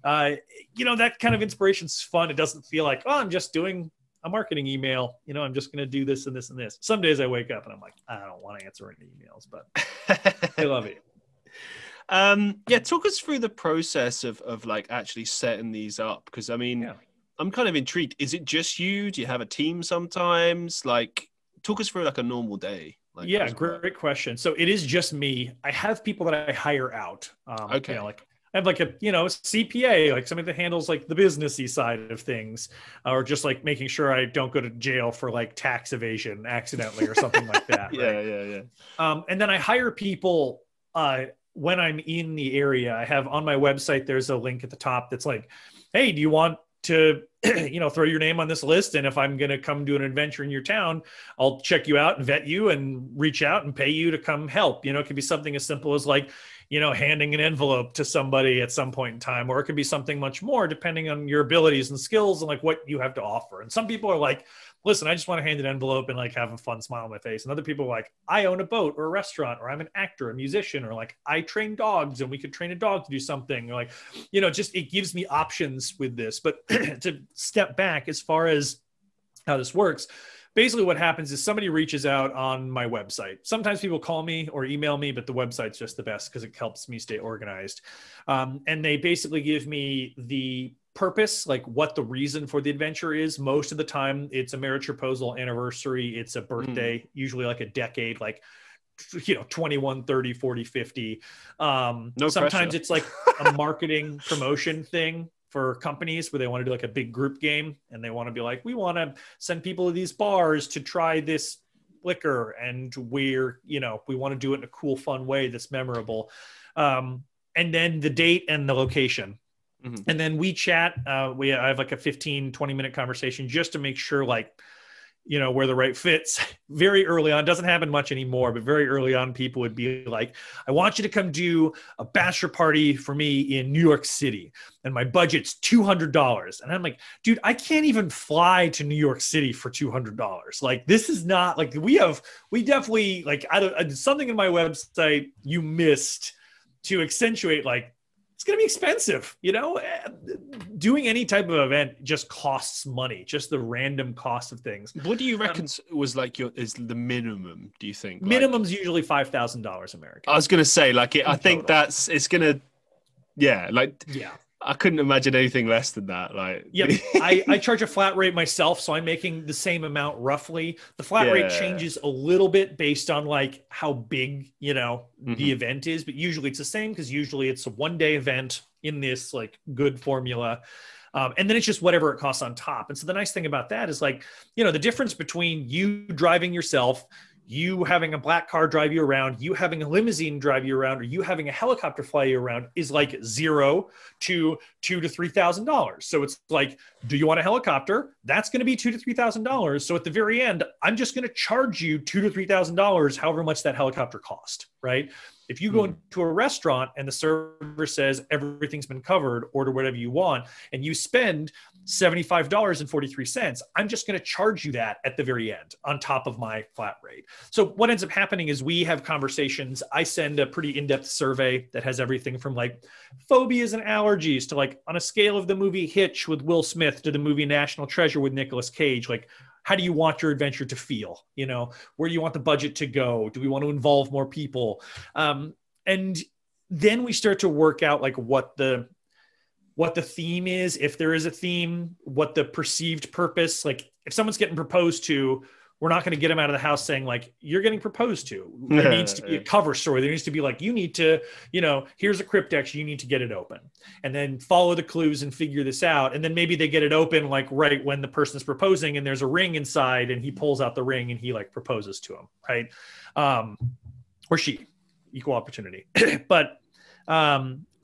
You know, that kind of inspiration's fun. It doesn't feel like, I'm just doing a marketing email. You know, I'm just going to do this and this and this. Some days I wake up and I'm like, I don't want to answer any emails, but I love it. Talk us through the process of like actually setting these up, because I mean... Yeah. I'm kind of intrigued. Is it just you? Do you have a team sometimes? Like, talk us through like a normal day. Like, great question. So it is just me. I have people that I hire out. Okay. You know, like I have like a, you know, CPA, like somebody that handles like the businessy side of things, or just like making sure I don't go to jail for like tax evasion accidentally or something like that. Right? Yeah. And then I hire people when I'm in the area. I have on my website, there's a link at the top that's like, hey, do you want to, you know, throw your name on this list, and if I'm going to come do an adventure in your town, I'll check you out and vet you and reach out and pay you to come help. You know, it could be something as simple as like, you know, handing an envelope to somebody at some point in time, or it could be something much more depending on your abilities and skills and like what you have to offer. And some people are like, listen, I just want to hand an envelope and like have a fun smile on my face. And other people are like, I own a boat or a restaurant, or I'm an actor, a musician, or like I train dogs and we could train a dog to do something. Or like, you know, just, it gives me options with this. But to step back as far as how this works, basically what happens is somebody reaches out on my website. Sometimes people call me or email me, but the website's just the best because it helps me stay organized. And they basically give me the purpose, like what the reason for the adventure is. Most of the time it's a marriage proposal anniversary, it's a birthday, usually like a decade, like, you know, 21, 30, 40, 50. No sometimes pressure. It's like a marketing promotion thing for companies where they want to do like a big group game, and they want to be like, we want to send people to these bars to try this liquor, and we're, you know, we want to do it in a cool, fun way that's memorable. And then the date and the location. And then we chat, I have like a 15, 20 minute conversation just to make sure like, you know, where the right fits. Very early on, doesn't happen much anymore, but very early on people would be like, I want you to come do a bachelor party for me in New York City, and my budget's $200. And I'm like, dude, I can't even fly to New York City for $200. Like, this is not like, we definitely like, something in my website you missed to accentuate like, it's going to be expensive. You know, doing any type of event just costs money, just the random cost of things. What do you reckon was like is the minimum, do you think? Minimum's like, usually $5,000 American. I was going to say like, I think that's, it's going to, yeah. Like, yeah, I couldn't imagine anything less than that. Like, yeah, I charge a flat rate myself, so I'm making the same amount roughly. The flat rate changes a little bit based on like how big, you know, the event is, but usually it's the same because usually it's a one-day event in this like good formula. And then it's just whatever it costs on top. And so the nice thing about that is, like, you know, the difference between you driving yourself, you having a black car drive you around, you having a limousine drive you around, or you having a helicopter fly you around is like $0 to $2,000 to $3,000. So it's like, do you want a helicopter? That's going to be $2,000 to $3,000. So at the very end, I'm just going to charge you $2,000 to $3,000, however much that helicopter cost, right? If you go into a restaurant and the server says everything's been covered, order whatever you want, and you spend $75.43, I'm just going to charge you that at the very end on top of my flat rate. So what ends up happening is we have conversations. I send a pretty in-depth survey that has everything from like phobias and allergies to, like, on a scale of the movie Hitch with Will Smith to the movie National Treasure with Nicolas Cage, like, how do you want your adventure to feel? You know, where do you want the budget to go? Do we want to involve more people? And then we start to work out like what the theme is, if there is a theme, what the perceived purpose, like if someone's getting proposed to, we're not going to get them out of the house saying like, you're getting proposed to. There needs to be a cover story. There needs to be like, you need to, you know, here's a cryptex, you need to get it open and then follow the clues and figure this out. And then maybe they get it open, like right when the person's proposing and there's a ring inside and he pulls out the ring and he like proposes to him. Right. Or she, equal opportunity. But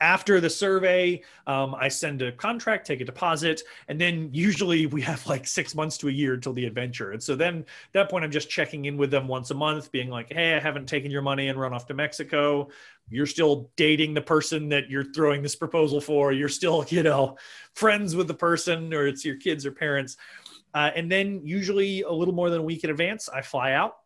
after the survey, I send a contract, take a deposit, and then usually we have like 6 months to a year until the adventure. And so then at that point, I'm just checking in with them once a month, being like, hey, I haven't taken your money and run off to Mexico. You're still dating the person that you're throwing this proposal for. You're still, you know, friends with the person, or it's your kids or parents. And then usually a little more than a week in advance, I fly out.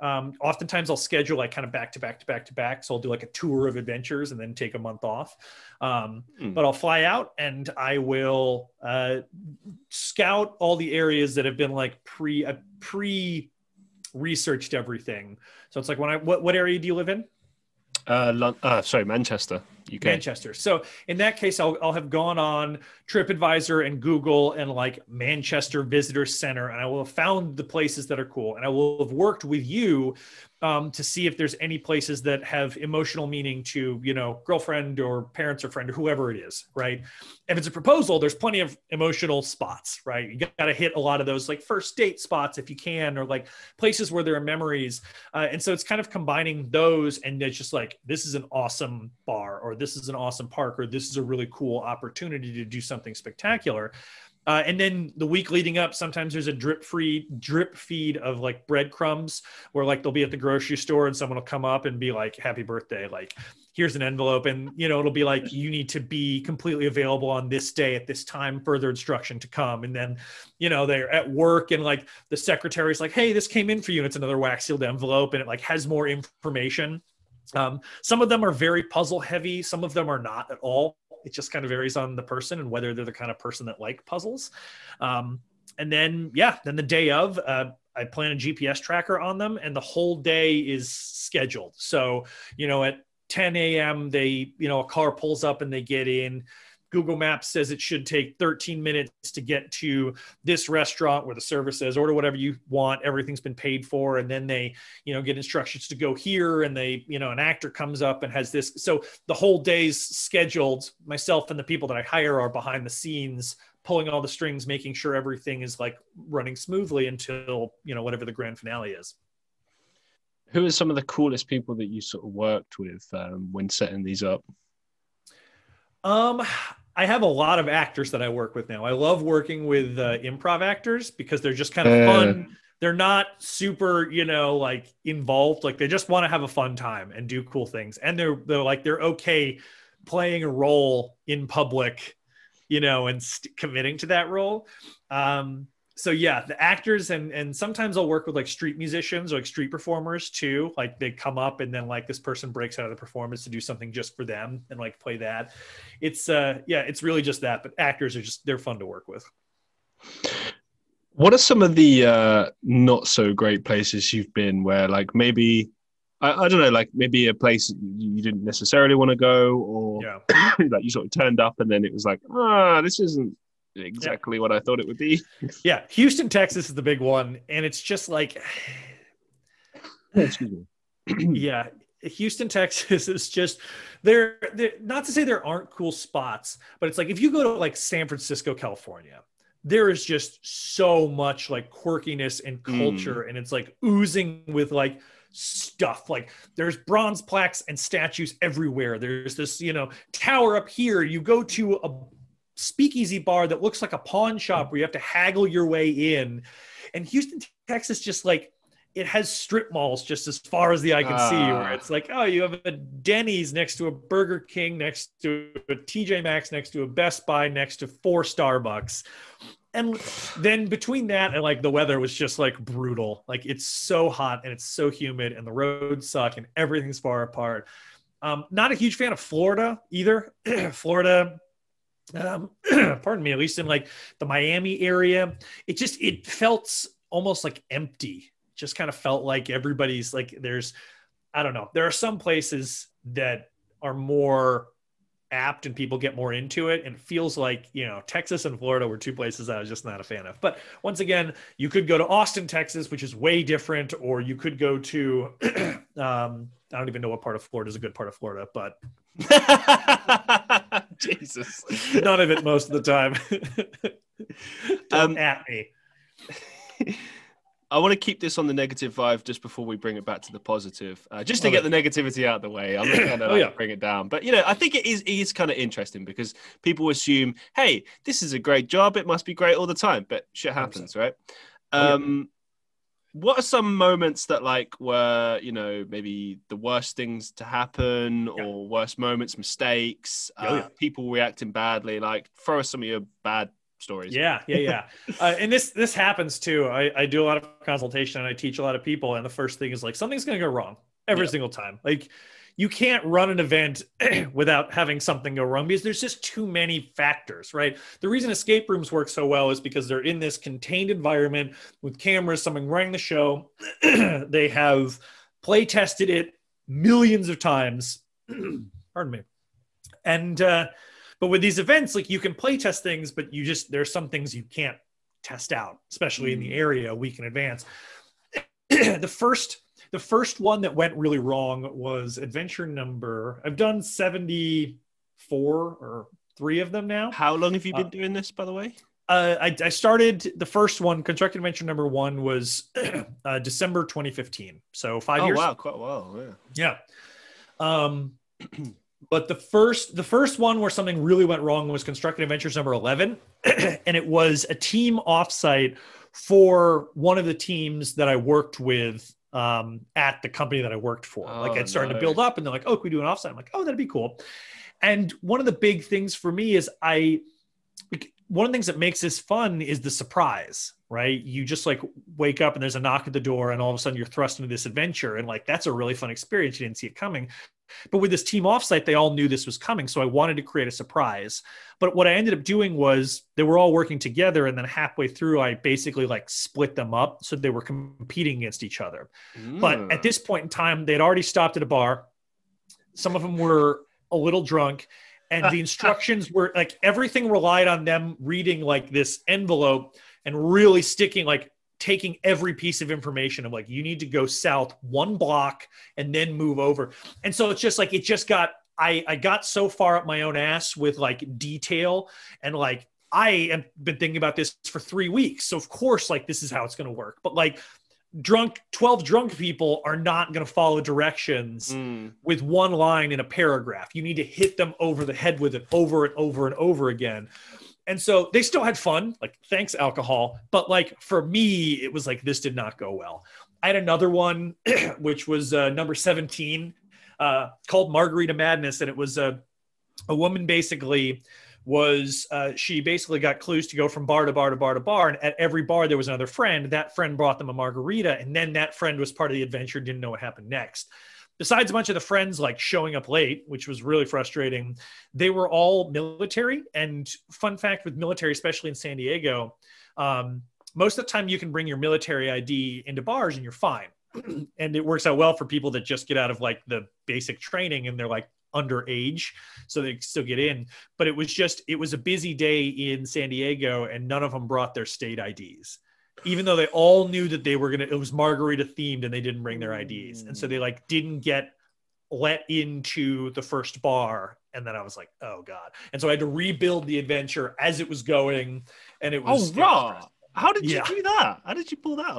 Oftentimes I'll schedule like kind of back to back to back to back. So I'll do like a tour of adventures and then take a month off. But I'll fly out and I will scout all the areas that have been like pre-researched everything. So it's like when what area do you live in? Manchester. UK. Manchester. So in that case, I'll have gone on TripAdvisor and Google and like Manchester Visitor Center, and I will have found the places that are cool. And I will have worked with you to see if there's any places that have emotional meaning to, you know, girlfriend or parents or friend or whoever it is, right? If it's a proposal, there's plenty of emotional spots, right? You got to hit a lot of those like first date spots if you can, or like places where there are memories. And so it's kind of combining those, and it's just like, this is an awesome bar, or this is an awesome park, or this is a really cool opportunity to do something spectacular. And then the week leading up, sometimes there's a drip feed of like breadcrumbs where like they'll be at the grocery store and someone will come up and be like, happy birthday, like here's an envelope. And, you know, it'll be like, you need to be completely available on this day at this time, further instruction to come. And then, you know, they're at work and like the secretary's like, hey, this came in for you. And it's another wax sealed envelope and it like has more information. Some of them are very puzzle heavy. Some of them are not at all. It just kind of varies on the person and whether they're the kind of person that like puzzles. And then, then the day of, I plan a GPS tracker on them and the whole day is scheduled. So, you know, at 10 a.m., a car pulls up and they get in. Google Maps says it should take 13 minutes to get to this restaurant where the server says, order whatever you want. Everything's been paid for. And then they, you know, get instructions to go here and they, you know, an actor comes up and has this. So the whole day's scheduled. Myself and the people that I hire are behind the scenes, pulling all the strings, making sure everything is like running smoothly until, you know, whatever the grand finale is. Who are some of the coolest people that you sort of worked with when setting these up? I have a lot of actors that I work with now. I love working with improv actors because they're just kind of fun. They're not super, you know, like involved. Like they just want to have a fun time and do cool things. And they're like, they're okay playing a role in public, you know, and committing to that role. So yeah, the actors and sometimes I'll work with like street musicians or like street performers too. Like they come up and then like this person breaks out of the performance to do something just for them and like play that. It's it's really just that, but actors are just, they're fun to work with. What are some of the not so great places you've been where like maybe, I don't know, like maybe a place you didn't necessarily want to go or like you sort of turned up and then it was like, this isn't exactly what I thought it would be. Yeah, Houston, Texas is the big one, and it's just like, excuse me. Houston, Texas is just there. Not to say there aren't cool spots, but it's like if you go to like San Francisco, California, there is just so much like quirkiness and culture, and it's like oozing with like stuff. Like there's bronze plaques and statues everywhere. There's this, you know, tower up here. You go to a speakeasy bar that looks like a pawn shop where you have to haggle your way in. And Houston, Texas, just like, it has strip malls just as far as the eye can see, where it's like, oh, you have a Denny's next to a Burger King, next to a TJ Maxx, next to a Best Buy, next to 4 Starbucks. And then between that and like the weather was just like brutal. Like it's so hot and it's so humid and the roads suck and everything's far apart. Not a huge fan of Florida either. Florida, pardon me, at least in like the Miami area, it felt almost like empty. Just kind of felt like everybody's like, there's, I don't know. There are some places that are more apt and people get more into it. And it feels like, you know, Texas and Florida were two places that I was just not a fan of. But once again, you could go to Austin, Texas, which is way different, or you could go to, I don't even know what part of Florida is a good part of Florida, but Jesus, none of it most of the time. Don't at me. I want to keep this on the negative vibe just before we bring it back to the positive, just to get the negativity out of the way. I'm not going to bring it down. But, you know, I think it is kind of interesting because people assume, hey, this is a great job. It must be great all the time. But shit happens, right? What are some moments that like were, you know, maybe the worst things to happen or worst moments, mistakes, people reacting badly? Like throw us some of your bad stories. And this happens too. I do a lot of consultation and I teach a lot of people, and the first thing is like something's gonna go wrong every single time. Like you can't run an event without having something go wrong because there's just too many factors, right? The reason escape rooms work so well is because they're in this contained environment with cameras, someone running the show. They have play tested it millions of times. Pardon me. And but with these events, like you can play test things, but there's some things you can't test out, especially in the area a week in advance. The first one that went really wrong was adventure number, I've done 74 or 3 of them now. How long have you been doing this, by the way? I started the first one, Constructed Adventure number 1 was December 2015. So 5 years. Oh, wow. Quite well. Yeah. But the first one where something really went wrong was Constructed Adventures number 11. And it was a team offsite for one of the teams that I worked with at the company that I worked for. I'd started to build up and they're like, oh, can we do an offsite? I'm like, oh, that'd be cool. And one of the big things for me is one of the things that makes this fun is the surprise, right? You just like wake up and there's a knock at the door and all of a sudden you're thrust into this adventure. And like, that's a really fun experience. You didn't see it coming. But with this team offsite, they all knew this was coming. So I wanted to create a surprise. But what I ended up doing was they were all working together. And then halfway through, I basically like split them up. So they were competing against each other. But at this point in time, they'd already stopped at a bar. Some of them were a little drunk. And the instructions were like, everything relied on them reading like this envelope and really sticking like, taking every piece of information of like, you need to go south 1 block and then move over. And so it's just like, I got so far up my own ass with like detail and like, I have been thinking about this for 3 weeks. So of course, like this is how it's going to work. But like 12 drunk people are not going to follow directions with one line in a paragraph. You need to hit them over the head with it over and over and over again. And so they still had fun, like thanks alcohol. But like for me, it was like, this did not go well. I had another one, which was number 17, called Margarita Madness. And it was a woman she basically got clues to go from bar to bar to bar to bar. And at every bar, there was another friend. That friend brought them a margarita. And then that friend was part of the adventure, didn't know what happened next. Besides a bunch of the friends like showing up late, which was really frustrating, they were all military. And fun fact with military, especially in San Diego, most of the time you can bring your military ID into bars and you're fine. And it works out well for people that just get out of like the basic training and they're like underage, so they still get in. But it was a busy day in San Diego and none of them brought their state IDs. Even though they all knew that it was margarita themed and they didn't bring their IDs. And so they like didn't get let into the first bar, and then I was like, oh god. And so I had to rebuild the adventure as it was going, and it was How did you do that? How did you pull that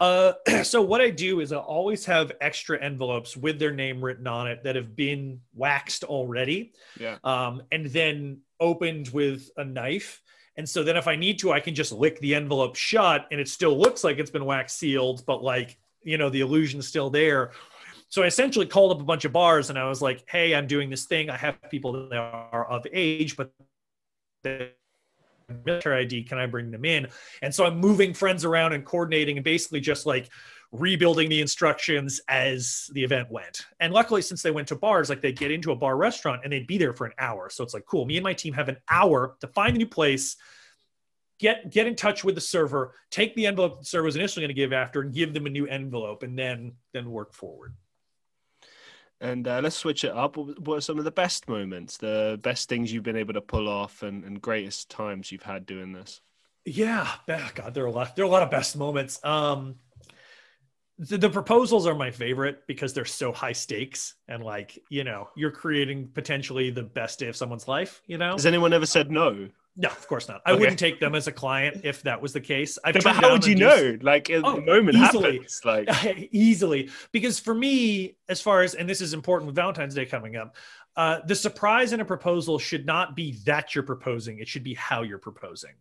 off? So what I do is I always have extra envelopes with their name written on it that have been waxed already. Yeah. And then opened with a knife. And so then if I need to, I can just lick the envelope shut and it still looks like it's been wax sealed, but like, you know, the illusion's still there. So I essentially called up a bunch of bars and I was like, hey, I'm doing this thing. I have people that are of age, but they military ID, can I bring them in? And so I'm moving friends around and coordinating and basically just like rebuilding the instructions as the event went. And luckily, since they went to bars, like they'd get into a bar restaurant and they'd be there for an hour. So it's like, cool, me and my team have an hour to find a new place, get in touch with the server, take the envelope the server was initially going to give after and give them a new envelope, and then work forward. And let's switch it up. What are some of the best moments, the best things you've been able to pull off, and greatest times you've had doing this? Yeah, God, there are a lot of best moments. The proposals are my favorite because they're so high stakes, and like, you know, you're creating potentially the best day of someone's life. You know, has anyone ever said no? No, of course not. I wouldn't take them as a client if that was the case. But how would you know? Like, at the moment happens. Like easily. Because for me, as far as, and this is important with Valentine's Day coming up, the surprise in a proposal should not be that you're proposing. It should be how you're proposing.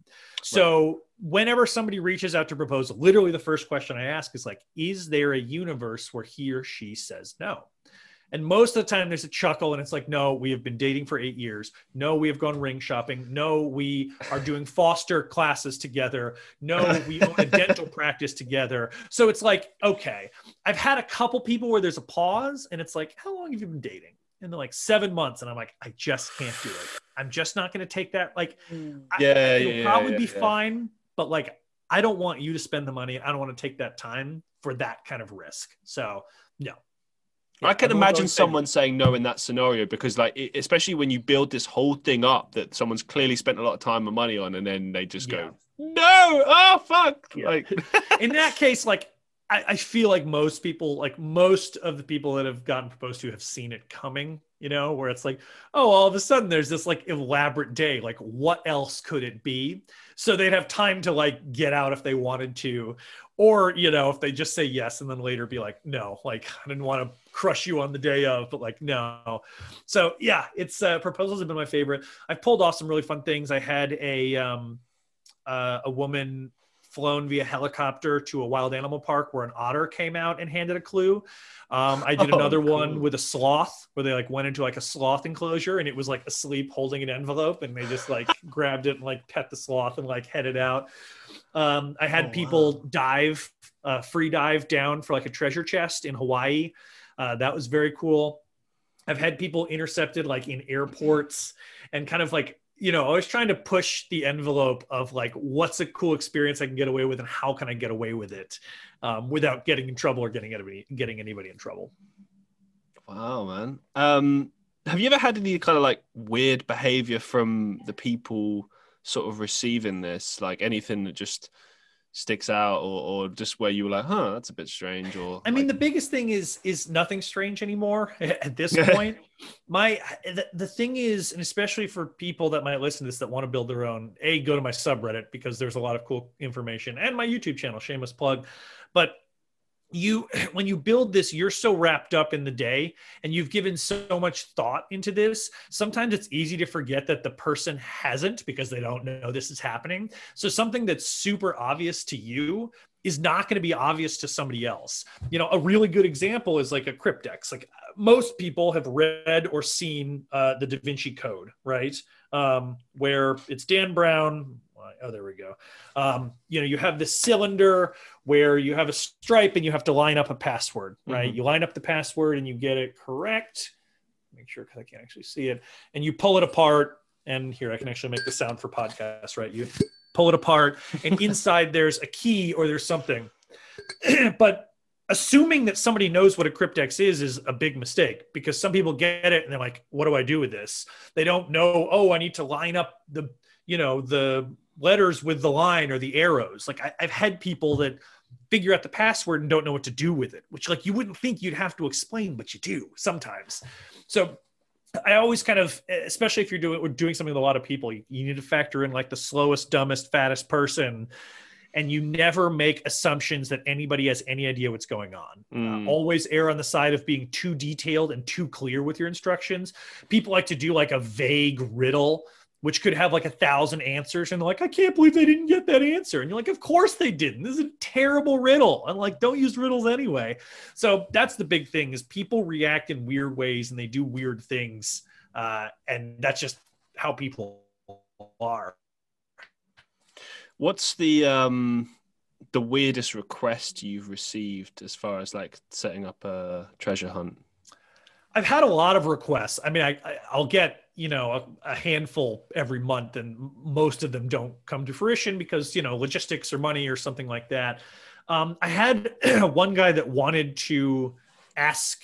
So whenever somebody reaches out to propose, literally the first question I ask is like, is there a universe where he or she says no? And most of the time there's a chuckle and it's like, no, we have been dating for 8 years. No, we have gone ring shopping. No, we are doing foster classes together. No, we own a dental practice together. So it's like, okay, I've had a couple people where there's a pause and it's like, how long have you been dating? And they're like 7 months. And I'm like, I just can't do it. I'm just not going to take that. Like, it'll probably be fine, but like, I don't want you to spend the money. I don't want to take that time for that kind of risk. So no. Yeah, I can imagine someone saying no in that scenario, because like, especially when you build this whole thing up that someone's clearly spent a lot of time and money on, and then they just go, no, oh, fuck. Yeah. Like in that case, like, I feel like most people, like most of the people that have gotten proposed to have seen it coming, you know, where it's like, oh, all of a sudden there's this like elaborate day. Like what else could it be? So they'd have time to like get out if they wanted to, or, you know, if they just say yes and then later be like, no, like I didn't want to crush you on the day of, but like, no. So yeah, it's proposals have been my favorite. I've pulled off some really fun things. I had a woman flown via helicopter to a wild animal park where an otter came out and handed a clue. I did one with a sloth where they like went into like a sloth enclosure and it was like asleep holding an envelope and they just like grabbed it and like pet the sloth and like headed out. I had people dive, free dive down for like a treasure chest in Hawaii. That was very cool. I've had people intercepted like in airports and kind of like, you know, always trying to push the envelope of like, what's a cool experience I can get away with and how can I get away with it without getting in trouble or getting anybody in trouble. Wow, man. Have you ever had any kind of like weird behavior from the people sort of receiving this? Like anything that just sticks out or just where you were like, huh, that's a bit strange? Or I mean, like, the biggest thing is nothing strange anymore at this point. The thing is, and especially for people that might listen to this that want to build their own, go to my subreddit because there's a lot of cool information, and my YouTube channel, shameless plug. But when you build this, you're so wrapped up in the day and you've given so much thought into this. Sometimes it's easy to forget that the person hasn't, because they don't know this is happening. So something that's super obvious to you is not going to be obvious to somebody else. You know, a really good example is like a cryptex. Like most people have read or seen the Da Vinci Code, right? Where it's Dan Brown. Oh, there we go. You know, you have this cylinder where you have a stripe and you have to line up a password, right? Mm-hmm. You line up the password and you get it correct. Make sure, because I can't actually see it. And you pull it apart. And here, I can actually make the sound for podcasts, right? You pull it apart and inside there's a key or there's something. But assuming that somebody knows what a cryptex is a big mistake, because some people get it and they're like, what do I do with this? They don't know, oh, I need to line up the letters with the line or the arrows. Like I've had people that figure out the password and don't know what to do with it, which like you wouldn't think you'd have to explain, but you do sometimes. So I always kind of, especially if you're doing something with a lot of people, you need to factor in like the slowest, dumbest, fattest person. And you never make assumptions that anybody has any idea what's going on. Always err on the side of being too detailed and too clear with your instructions. People like to do like a vague riddle, which could have like 1,000 answers. And they're like, I can't believe they didn't get that answer. And you're like, of course they didn't. This is a terrible riddle. And like, don't use riddles anyway. So that's the big thing is people react in weird ways and they do weird things. And that's just how people are. What's the weirdest request you've received as far as like setting up a treasure hunt? I've had a lot of requests. I mean, I'll get, you know, a handful every month, and most of them don't come to fruition because, you know, logistics or money or something like that. I had one guy that wanted to ask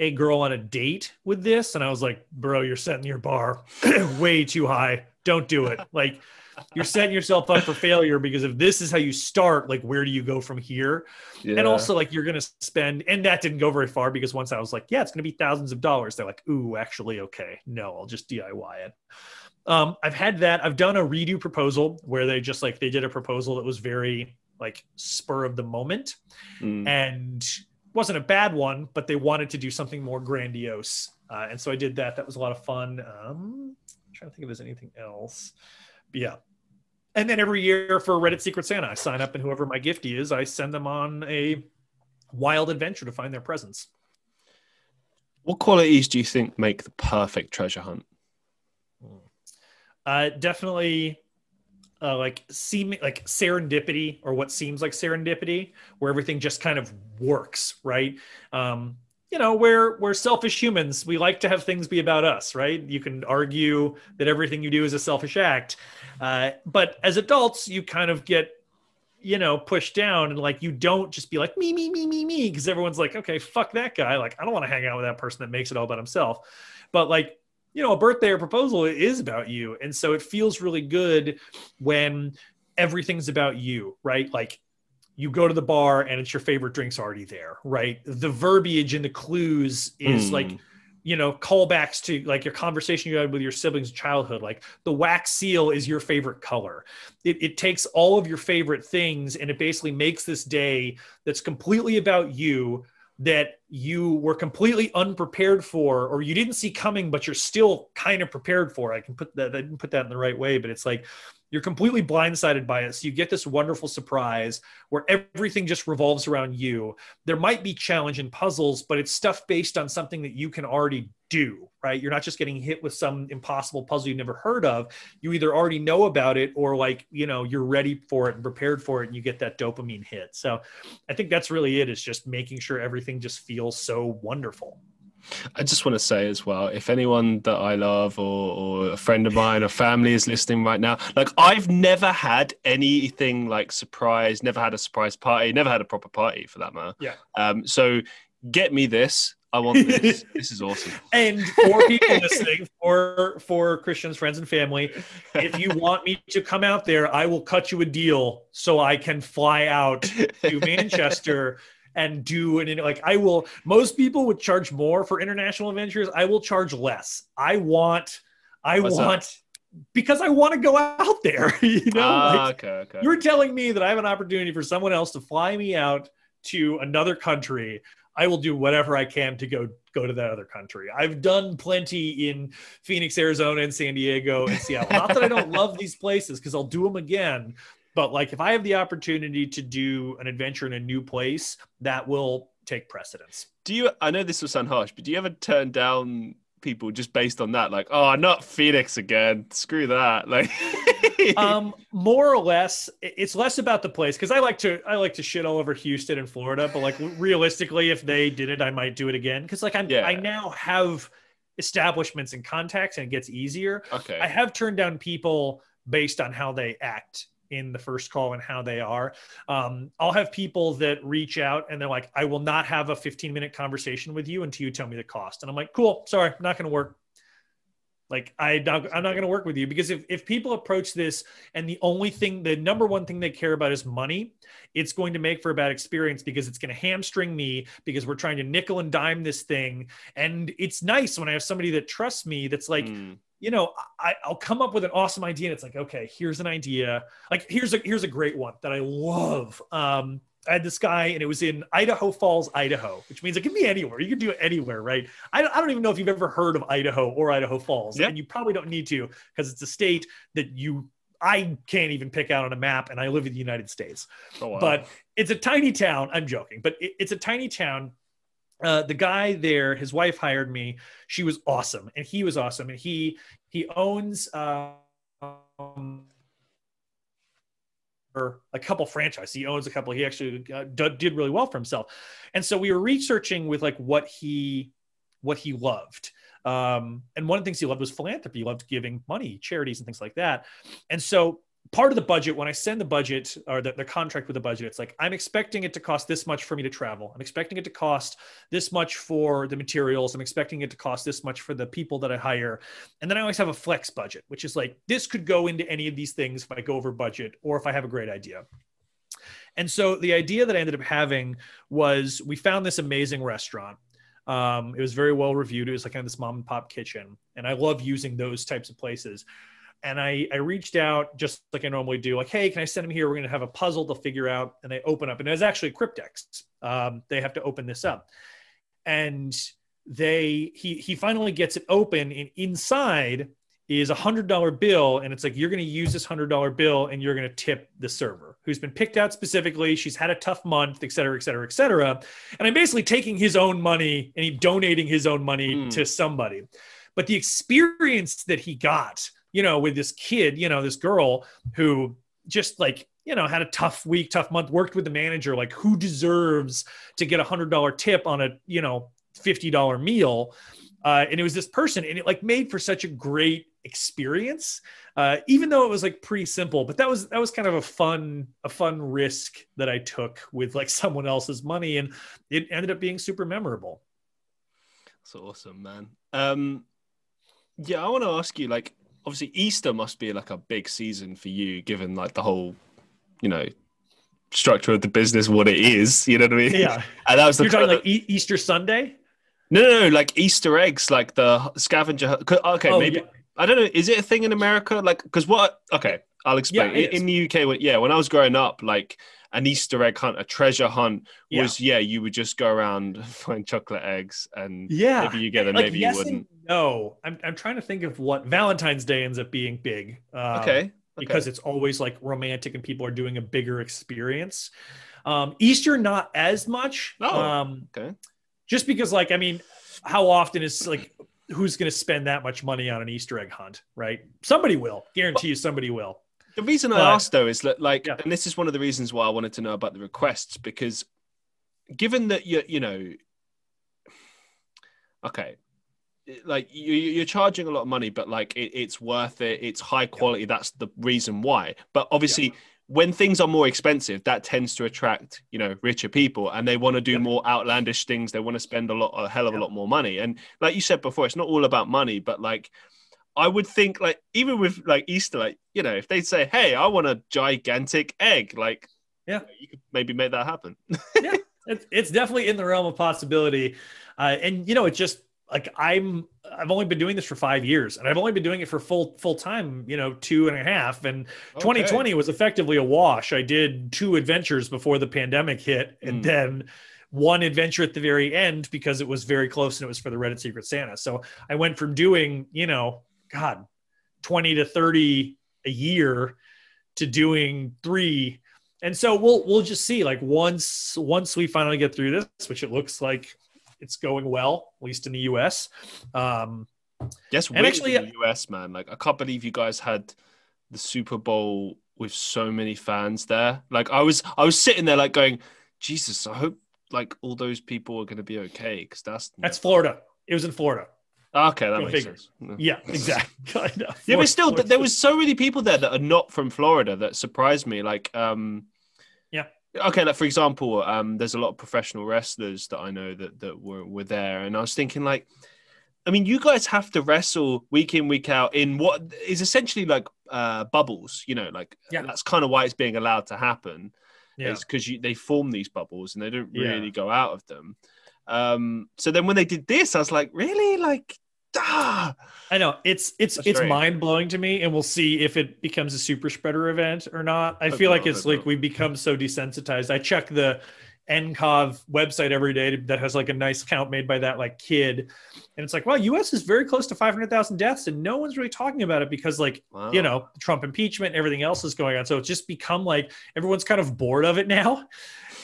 a girl on a date with this, and I was like, bro, you're setting your bar way too high. Don't do it. Like, you're setting yourself up for failure, because if this is how you start, like, where do you go from here? Yeah. And also, like, you're going to spend, and that didn't go very far, because once I was like, yeah, it's going to be thousands of dollars. They're like, ooh, actually, okay, no, I'll just DIY it. I've had that. I've done a redo proposal where they just like, they did a proposal that was very like spur of the moment and wasn't a bad one, but they wanted to do something more grandiose. And so I did that. That was a lot of fun. I'm trying to think if there's anything else. Yeah. And then every year for Reddit Secret Santa, I sign up, and whoever my giftee is, I send them on a wild adventure to find their presents. What qualities do you think make the perfect treasure hunt? Definitely like serendipity, or what seems like serendipity, where everything just kind of works, right? You know, we're selfish humans. We like to have things be about us, right? You can argue that everything you do is a selfish act. But as adults, you kind of get, you know, pushed down, and like, you don't just be like, me. Cause everyone's like, okay, fuck that guy. Like, I don't want to hang out with that person that makes it all about himself. But like, you know, a birthday or proposal is about you. And so it feels really good when everything's about you, right? Like, you go to the bar and it's your favorite drink's already there, right? The verbiage and the clues is like, you know, callbacks to like your conversation you had with your siblings in childhood. Like, the wax seal is your favorite color. It takes all of your favorite things, and it basically makes this day that's completely about you, that you were completely unprepared for, or you didn't see coming, but you're still kind of prepared for. I didn't put that in the right way, but it's like, you're completely blindsided by it. So you get this wonderful surprise where everything just revolves around you. There might be challenge and puzzles, but it's stuff based on something that you can already do, right? You're not just getting hit with some impossible puzzle you've never heard of. You either already know about it, or like, you know, you're ready for it and prepared for it, and you get that dopamine hit. So I think that's really it, is just making sure everything just feels so wonderful. I just want to say as well, if anyone that I love, or a friend of mine or family is listening right now, like, I've never had anything like surprise, never had a surprise party, never had a proper party for that matter. Yeah. So get me this. I want this. This is awesome. And for people listening, for Christian's friends and family, if you want me to come out there, I will cut you a deal so I can fly out to Manchester and do it. Like, I will, most people would charge more for international adventures. I will charge less. Because I want to go out there, you know? Okay. You're telling me that I have an opportunity for someone else to fly me out to another country. I will do whatever I can to go to that other country. I've done plenty in Phoenix, Arizona, and San Diego, and Seattle. Not that I don't love these places, because I'll do them again. But like, if I have the opportunity to do an adventure in a new place, that will take precedence. I know this will sound harsh, but do you ever turn down people just based on that? Like, oh, not Phoenix again. Screw that. Like, more or less, it's less about the place. Cause I like to shit all over Houston and Florida, but like, realistically, if they did it, I might do it again. Cause like, I now have establishments and contacts, and it gets easier. Okay. I have turned down people based on how they act in the first call and how they are. I'll have people that reach out and they're like, I will not have a 15-minute conversation with you until you tell me the cost. And I'm like, cool, sorry, not going to work. Like, I'm not going to work with you, because if people approach this and the number one thing they care about is money, it's going to make for a bad experience, because it's going to hamstring me, because we're trying to nickel and dime this thing. And it's nice when I have somebody that trusts me, that's like, you know, I'll come up with an awesome idea. And it's like, okay, here's an idea. Like, here's a great one that I love. I had this guy, and it was in Idaho Falls, Idaho, which means it can be anywhere. You can do it anywhere, right? I don't even know if you've ever heard of Idaho or Idaho Falls. Yep. And you probably don't need to, because it's a state that I can't even pick out on a map, and I live in the United States. Oh, wow. But it's a tiny town. I'm joking, but it's a tiny town. The guy there, his wife hired me. She was awesome, and he was awesome. And he owns a couple franchises. He owns a couple. He actually did really well for himself. And so we were researching with like what he loved. And one of the things he loved was philanthropy. He loved giving money, charities and things like that. And so part of the budget, when I send the budget or the contract with the budget, it's like, I'm expecting it to cost this much for me to travel. I'm expecting it to cost this much for the materials. I'm expecting it to cost this much for the people that I hire. And then I always have a flex budget, which is like, this could go into any of these things if I go over budget or if I have a great idea. And so the idea that I ended up having was, we found this amazing restaurant. It was very well reviewed. It was like kind of this mom and pop kitchen. And I love using those types of places. And I reached out just like I normally do, like, hey, can I send them here? We're going to have a puzzle to figure out. And they open up, and it was actually Cryptex. They have to open this up, and he finally gets it open, and inside is $100 bill. And it's like, you're going to use this $100 bill, and you're going to tip the server who's been picked out specifically. She's had a tough month, et cetera, et cetera, et cetera. And I'm basically taking his own money and donating his own money to somebody. But the experience that he got, you know, with this kid, you know, this girl who just like, you know, had a tough week, tough month, worked with the manager, like, who deserves to get $100 tip on a, you know, $50 meal. And it was this person, and it like made for such a great experience, even though it was like pretty simple. But that was kind of a fun risk that I took with like someone else's money, and it ended up being super memorable. That's awesome, man. Yeah, I want to ask you, like, obviously Easter must be like a big season for you, given like the whole, you know, structure of the business, what it is, you know what I mean? Yeah. And that was the You're talking like Easter Sunday? No, like Easter eggs, like the scavenger hunt. Okay, oh, maybe, yeah. I don't know. Is it a thing in America? Like, because okay, I'll explain. Yeah, in the UK, when I was growing up, like an Easter egg hunt, a treasure hunt was, you would just go around, find chocolate eggs, and maybe you get them, like, maybe you wouldn't. No, I'm trying to think of what Valentine's Day ends up being big. Okay. Because it's always like romantic and people are doing a bigger experience. Easter, not as much. Oh, okay. Just because, like, I mean, how often is like, who's going to spend that much money on an Easter egg hunt, right? Somebody will. Guarantee you somebody will. The reason I asked though is that, like, and this is one of the reasons why I wanted to know about the requests, because given that you're charging a lot of money, but like it's worth it. It's high quality. That's the reason why. But obviously when things are more expensive, that tends to attract, you know, richer people, and they want to do more outlandish things. They want to spend a hell of a lot more money. And like you said before, it's not all about money, but like, I would think, like, even with like Easter, like, you know, if they say, hey, I want a gigantic egg, like, you could maybe make that happen. Yeah, it's definitely in the realm of possibility. And you know, it just, like, I've only been doing this for 5 years, and I've only been doing it for full time, you know, 2.5. And 2020 was effectively a wash. I did 2 adventures before the pandemic hit, and then one adventure at the very end, because it was very close and it was for the Reddit Secret Santa. So I went from doing, you know, God, 20 to 30 a year to doing 3. And so we'll just see, like, once we finally get through this, which it looks like it's going well, at least in the US. Yes, and actually in the US, man, like, I can't believe you guys had the Super Bowl with so many fans there. Like, I was sitting there like going, Jesus, I hope like all those people are going to be okay, because that's Florida. It was in Florida. Okay, that makes sense. Yeah, exactly. Yeah, but still, there was so many people there that are not from Florida that surprised me. Like, okay, like, for example, there's a lot of professional wrestlers that I know that were there, and I was thinking, like, I mean, you guys have to wrestle week in, week out in what is essentially like bubbles, you know, like that's kind of why it's being allowed to happen. Yeah. It's because they form these bubbles and they don't really go out of them. So then when they did this, I was like, really? Like, I know it's mind blowing to me, and we'll see if it becomes a super spreader event or not. I feel like it's like we become so desensitized. I check the NCOV website every day that has like a nice count made by that like kid, and it's like, wow, US is very close to 500,000 deaths, and no one's really talking about it because like you know, Trump impeachment and everything else is going on. So it's just become like everyone's kind of bored of it now.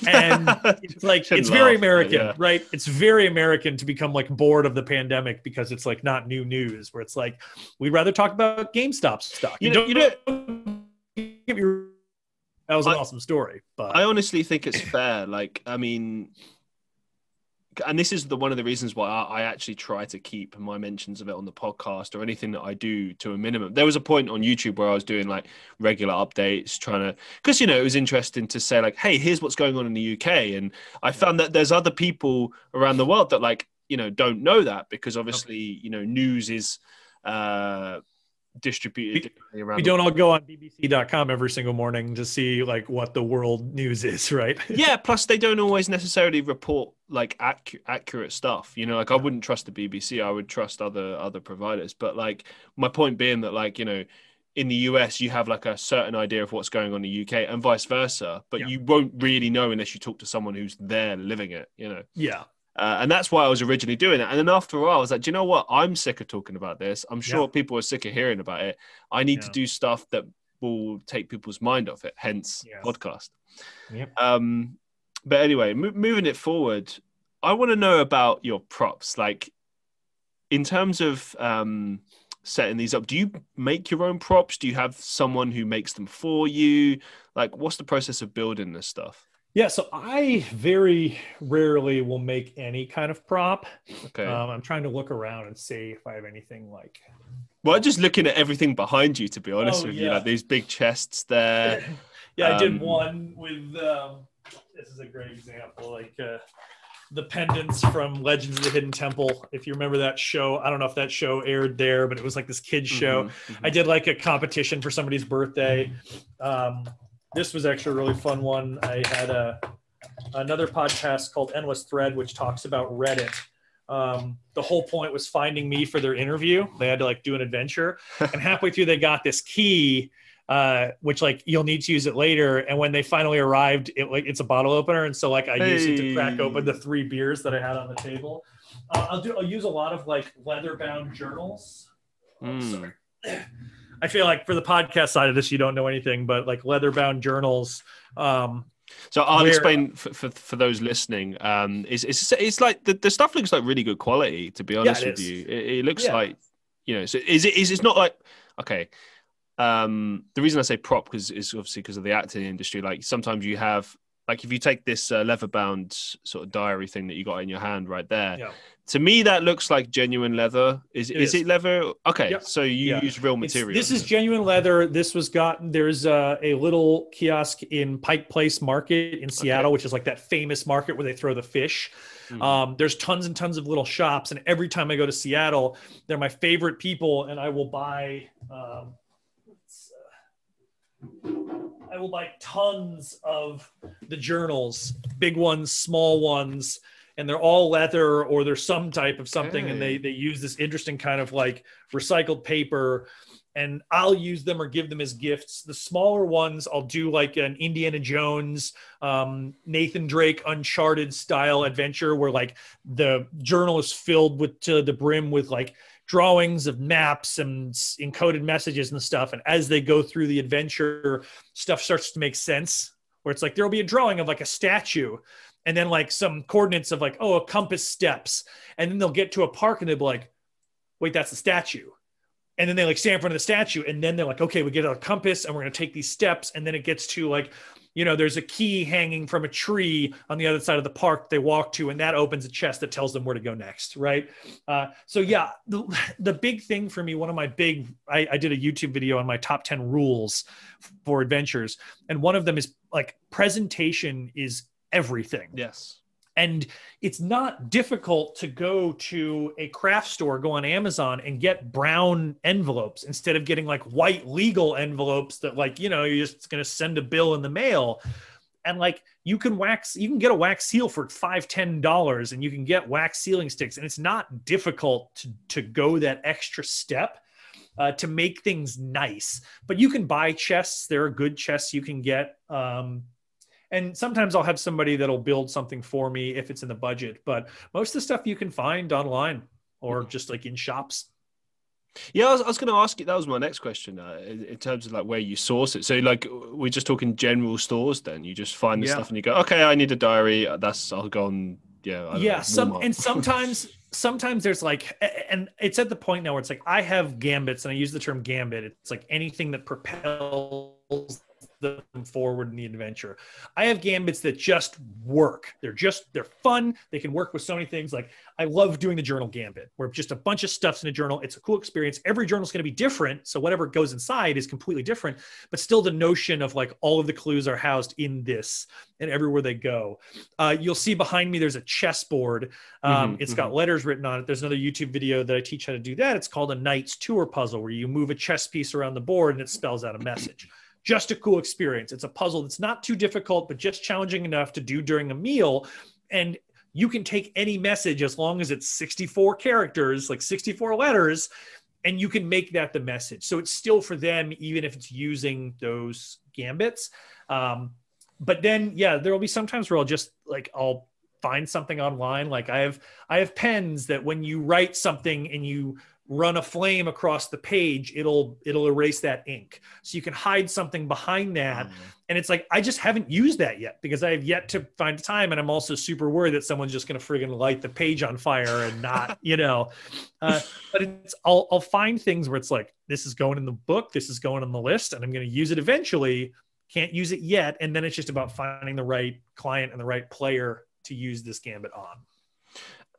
And it's like it's very American, right? It's very American to become like bored of the pandemic because it's like not new news, where it's like we'd rather talk about GameStop stock. You know, that was an awesome story, but I honestly think it's fair. Like, I mean, and this is one of the reasons why I actually try to keep my mentions of it on the podcast or anything that I do to a minimum. There was a point on YouTube where I was doing like regular updates, trying to, because, you know, it was interesting to say like, hey, here's what's going on in the UK. And I found that there's other people around the world that like, you know, don't know that because obviously, you know, news is, distributed differently around. We don't all go on BBC.com every single morning to see like what the world news is, right? Yeah, plus they don't always necessarily report like accurate stuff, you know, like I wouldn't trust the BBC, I would trust other providers. But like my point being that like, you know, in the US you have like a certain idea of what's going on in the UK and vice versa, but you won't really know unless you talk to someone who's there living it, you know. And that's why I was originally doing it. And then after a while, I was like, do you know what? I'm sick of talking about this. I'm sure people are sick of hearing about it. I need to do stuff that will take people's mind off it, hence podcast. But anyway, moving it forward, I want to know about your props. Like in terms of setting these up, do you make your own props? Do you have someone who makes them for you? Like what's the process of building this stuff? Yeah, so I very rarely will make any kind of prop. Okay. I'm trying to look around and see if I have anything like... Well, just looking at everything behind you, to be honest with you, like these big chests there. I did one with, this is a great example, like the pendants from Legends of the Hidden Temple. If you remember that show, I don't know if that show aired there, but it was like this kid's show. I did like a competition for somebody's birthday. This was actually a really fun one. I had another podcast called Endless Thread, which talks about Reddit. The whole point was finding me for their interview. They had to like do an adventure. And halfway through, they got this key, which like you'll need to use it later. And when they finally arrived, it's a bottle opener. And so like I used it to crack open the 3 beers that I had on the table. I'll use a lot of like leather-bound journals. Sorry. I feel like for the podcast side of this, you don't know anything, but like leather-bound journals. So I'll explain for those listening. It's like the stuff looks like really good quality, to be honest with you. It looks like, you know, so it's not like, okay. The reason I say prop is obviously because of the acting industry. Like sometimes you have, like if you take this leather-bound sort of diary thing that you got in your hand right there, to me that looks like genuine leather. Is it leather? Okay, so you use real material. This is genuine leather. This was gotten, there's a little kiosk in Pike Place Market in Seattle, which is like that famous market where they throw the fish. There's tons and tons of little shops, and every time I go to Seattle, they're my favorite people, and I will buy... I will buy tons of the journals, big ones, small ones, and they're all leather or they're some type of something. And they use this interesting kind of like recycled paper, and I'll use them or give them as gifts. The smaller ones, I'll do like an Indiana Jones, Nathan Drake, Uncharted style adventure where like the journal is filled with to the brim with like drawings of maps and encoded messages and stuff. And as they go through the adventure, stuff starts to make sense, where it's like, there'll be a drawing of like a statue and then like some coordinates of like, oh, a compass steps. And then they'll get to a park and they'll be like, wait, that's the statue. And then they like stand in front of the statue. And then they're like, okay, we get a compass and we're going to take these steps. And then it gets to like, you know, there's a key hanging from a tree on the other side of the park they walk to, and that opens a chest that tells them where to go next, right? So yeah, the big thing for me, one of my big, I did a YouTube video on my top 10 rules for adventures. And one of them is like presentation is everything. Yes. And it's not difficult to go to a craft store, go on Amazon and get brown envelopes instead of getting like white legal envelopes that like, you know, you're just going to send a bill in the mail. And like, you can get a wax seal for $5, $10 and you can get wax sealing sticks. And it's not difficult to go that extra step to make things nice, but you can buy chests. There are good chests you can get. And sometimes I'll have somebody that'll build something for me if it's in the budget, but most of the stuff you can find online or just like in shops. Yeah, I was going to ask you, that was my next question in terms of like where you source it. So like, we're just talking general stores then, you just find the stuff and you go, okay, I need a diary. I'll go on. Yeah. And sometimes there's like, and it's at the point now where it's like, I have gambits and I use the term gambit. It's like anything that propels them forward in the adventure. I have gambits that just work. They're fun. They can work with so many things. Like I love doing the journal gambit where just a bunch of stuff's in a journal. It's a cool experience. Every journal is going to be different. So whatever goes inside is completely different, but still the notion of like all of the clues are housed in this and everywhere they go. You'll see behind me, there's a chessboard. It's got letters written on it. There's another YouTube video that I teach how to do that. It's called a Knight's Tour Puzzle where you move a chess piece around the board and it spells out a message. Just a cool experience. It's a puzzle that's not too difficult, but just challenging enough to do during a meal. And you can take any message as long as it's 64 characters, like 64 letters, and you can make that the message. So it's still for them, even if it's using those gambits. But then, yeah, there will be some times where I'll find something online. Like I have pens that when you write something and you run a flame across the page, it'll erase that ink. So you can hide something behind that. And it's like, I just haven't used that yet because I have yet to find time. And I'm also super worried that someone's just going to friggin' light the page on fire and not, but I'll find things where it's like, this is going in the book, this is going on the list, and I'm going to use it eventually. Can't use it yet. And then it's just about finding the right client and the right player to use this gambit on.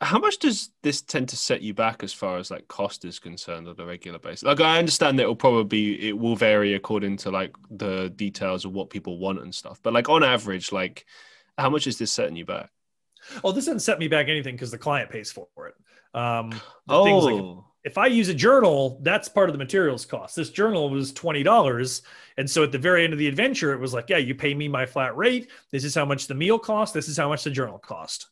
How much does this tend to set you back as far as like cost is concerned on a regular basis? Like I understand that it will vary according to like the details of what people want and stuff. But like on average, like how much is this setting you back? Oh, this doesn't set me back anything because the client pays for it. Things like if I use a journal, that's part of the materials cost. This journal was $20. And so at the very end of the adventure, it was like, yeah, you pay me my flat rate. This is how much the meal cost. This is how much the journal cost.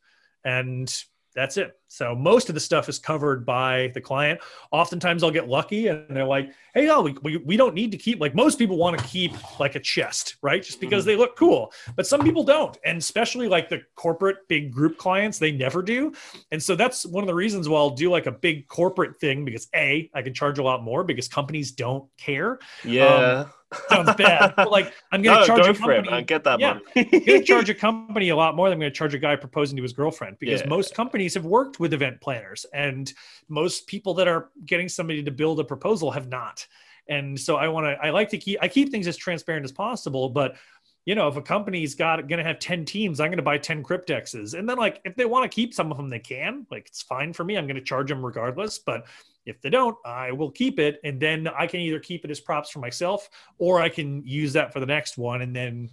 And that's it. So most of the stuff is covered by the client. Oftentimes I'll get lucky and they're like, hey, no, we don't need to keep, like most people want to keep like a chest, right? Just because they look cool, but some people don't. And especially like the corporate big group clients, they never do. And so that's one of the reasons why I'll do like a big corporate thing because I can charge a lot more because companies don't care. Yeah. Sounds bad, but like I'm going to charge a company. I get that money. I'm going to charge a company a lot more than I'm going to charge a guy proposing to his girlfriend because most companies have worked with event planners, and most people that are getting somebody to build a proposal have not. And so I like to keep things as transparent as possible. But you know, if a company's going to have 10 teams, I'm going to buy 10 cryptexes, and then like if they want to keep some of them, they can. Like it's fine for me. I'm going to charge them regardless, but if they don't, I will keep it. And then I can either keep it as props for myself or I can use that for the next one and then,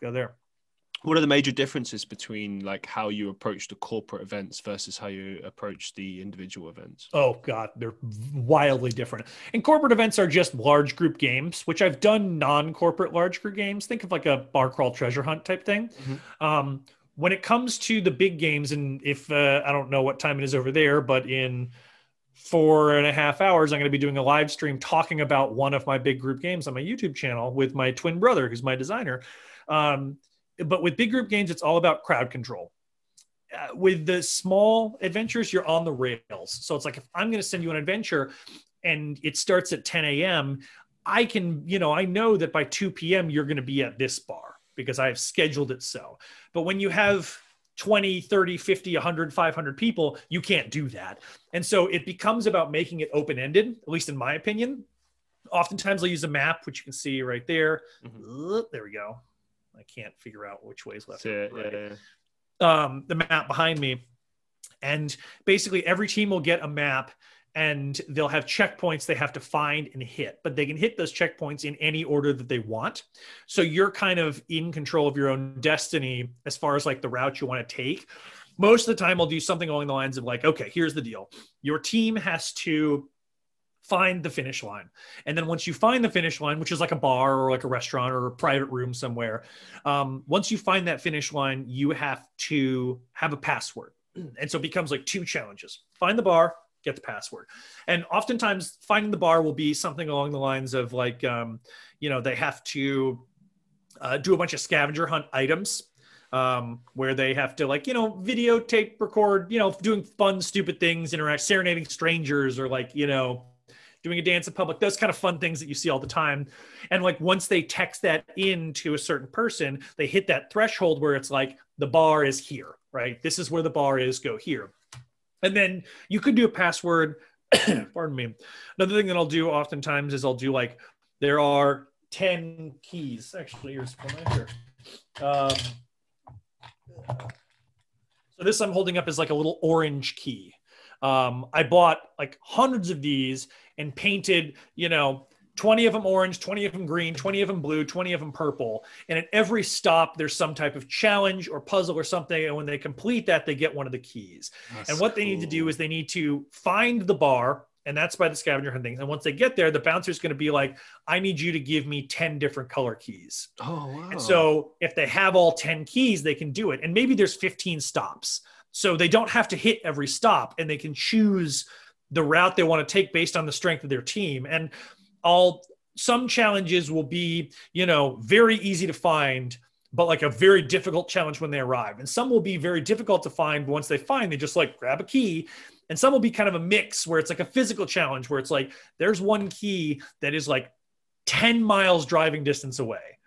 go there. What are the major differences between like how you approach the corporate events versus how you approach the individual events? Oh God, they're wildly different. And corporate events are just large group games, which I've done non-corporate large group games. Think of like a bar crawl treasure hunt type thing. When it comes to the big games, and if I don't know what time it is over there, but in 4.5 hours, I'm going to be doing a live stream talking about one of my big group games on my YouTube channel with my twin brother, who's my designer. But with big group games, it's all about crowd control. With the small adventures, you're on the rails. So it's like, if I'm going to send you an adventure and it starts at 10 a.m., I can, I know that by 2 p.m. you're going to be at this bar because I have scheduled it so. But when you have 20, 30, 50, 100, 500 people, you can't do that. And so it becomes about making it open-ended, at least in my opinion. Oftentimes I'll use a map, which you can see right there. There we go. I can't figure out which way is left. The map behind me. And basically every team will get a map and they'll have checkpoints they have to find and hit, but they can hit those checkpoints in any order that they want. So you're kind of in control of your own destiny as far as like the route you want to take. Most of the time I'll do something along the lines of like, okay, here's the deal. Your team has to find the finish line. And then once you find the finish line, which is like a bar or like a restaurant or a private room somewhere, once you find that finish line, you have to have a password. And so it becomes like two challenges: find the bar, get the password. And oftentimes finding the bar will be something along the lines of like, you know, they have to do a bunch of scavenger hunt items where they have to like, you know, videotape, record, you know, doing fun, stupid things, interact, serenading strangers, or like, you know, doing a dance in public, those kind of fun things that you see all the time. And like, once they text that in to a certain person, they hit that threshold where it's like, the bar is here, right? This is where the bar is, go here. And then you could do a password. Pardon me. Another thing that I'll do oftentimes is I'll do like, there are 10 keys. Actually, here's one right here. So this I'm holding up is like a little orange key. I bought like hundreds of these and painted, you know, 20 of them orange, 20 of them green, 20 of them blue, 20 of them purple. And at every stop, there's some type of challenge or puzzle or something. And when they complete that, they get one of the keys. That's and what cool. They need to do is they need to find the bar. And that's by the scavenger hunt things. And once they get there, the bouncer is going to be like, I need you to give me 10 different color keys. Oh, wow. And so if they have all 10 keys, they can do it. And maybe there's 15 stops. So they don't have to hit every stop, and they can choose the route they want to take based on the strength of their team. And some challenges will be, you know, very easy to find, but like a very difficult challenge when they arrive. And some will be very difficult to find, but once they find, they just like grab a key. And some will be kind of a mix where it's like a physical challenge where it's like, there's one key that is like 10 miles driving distance away.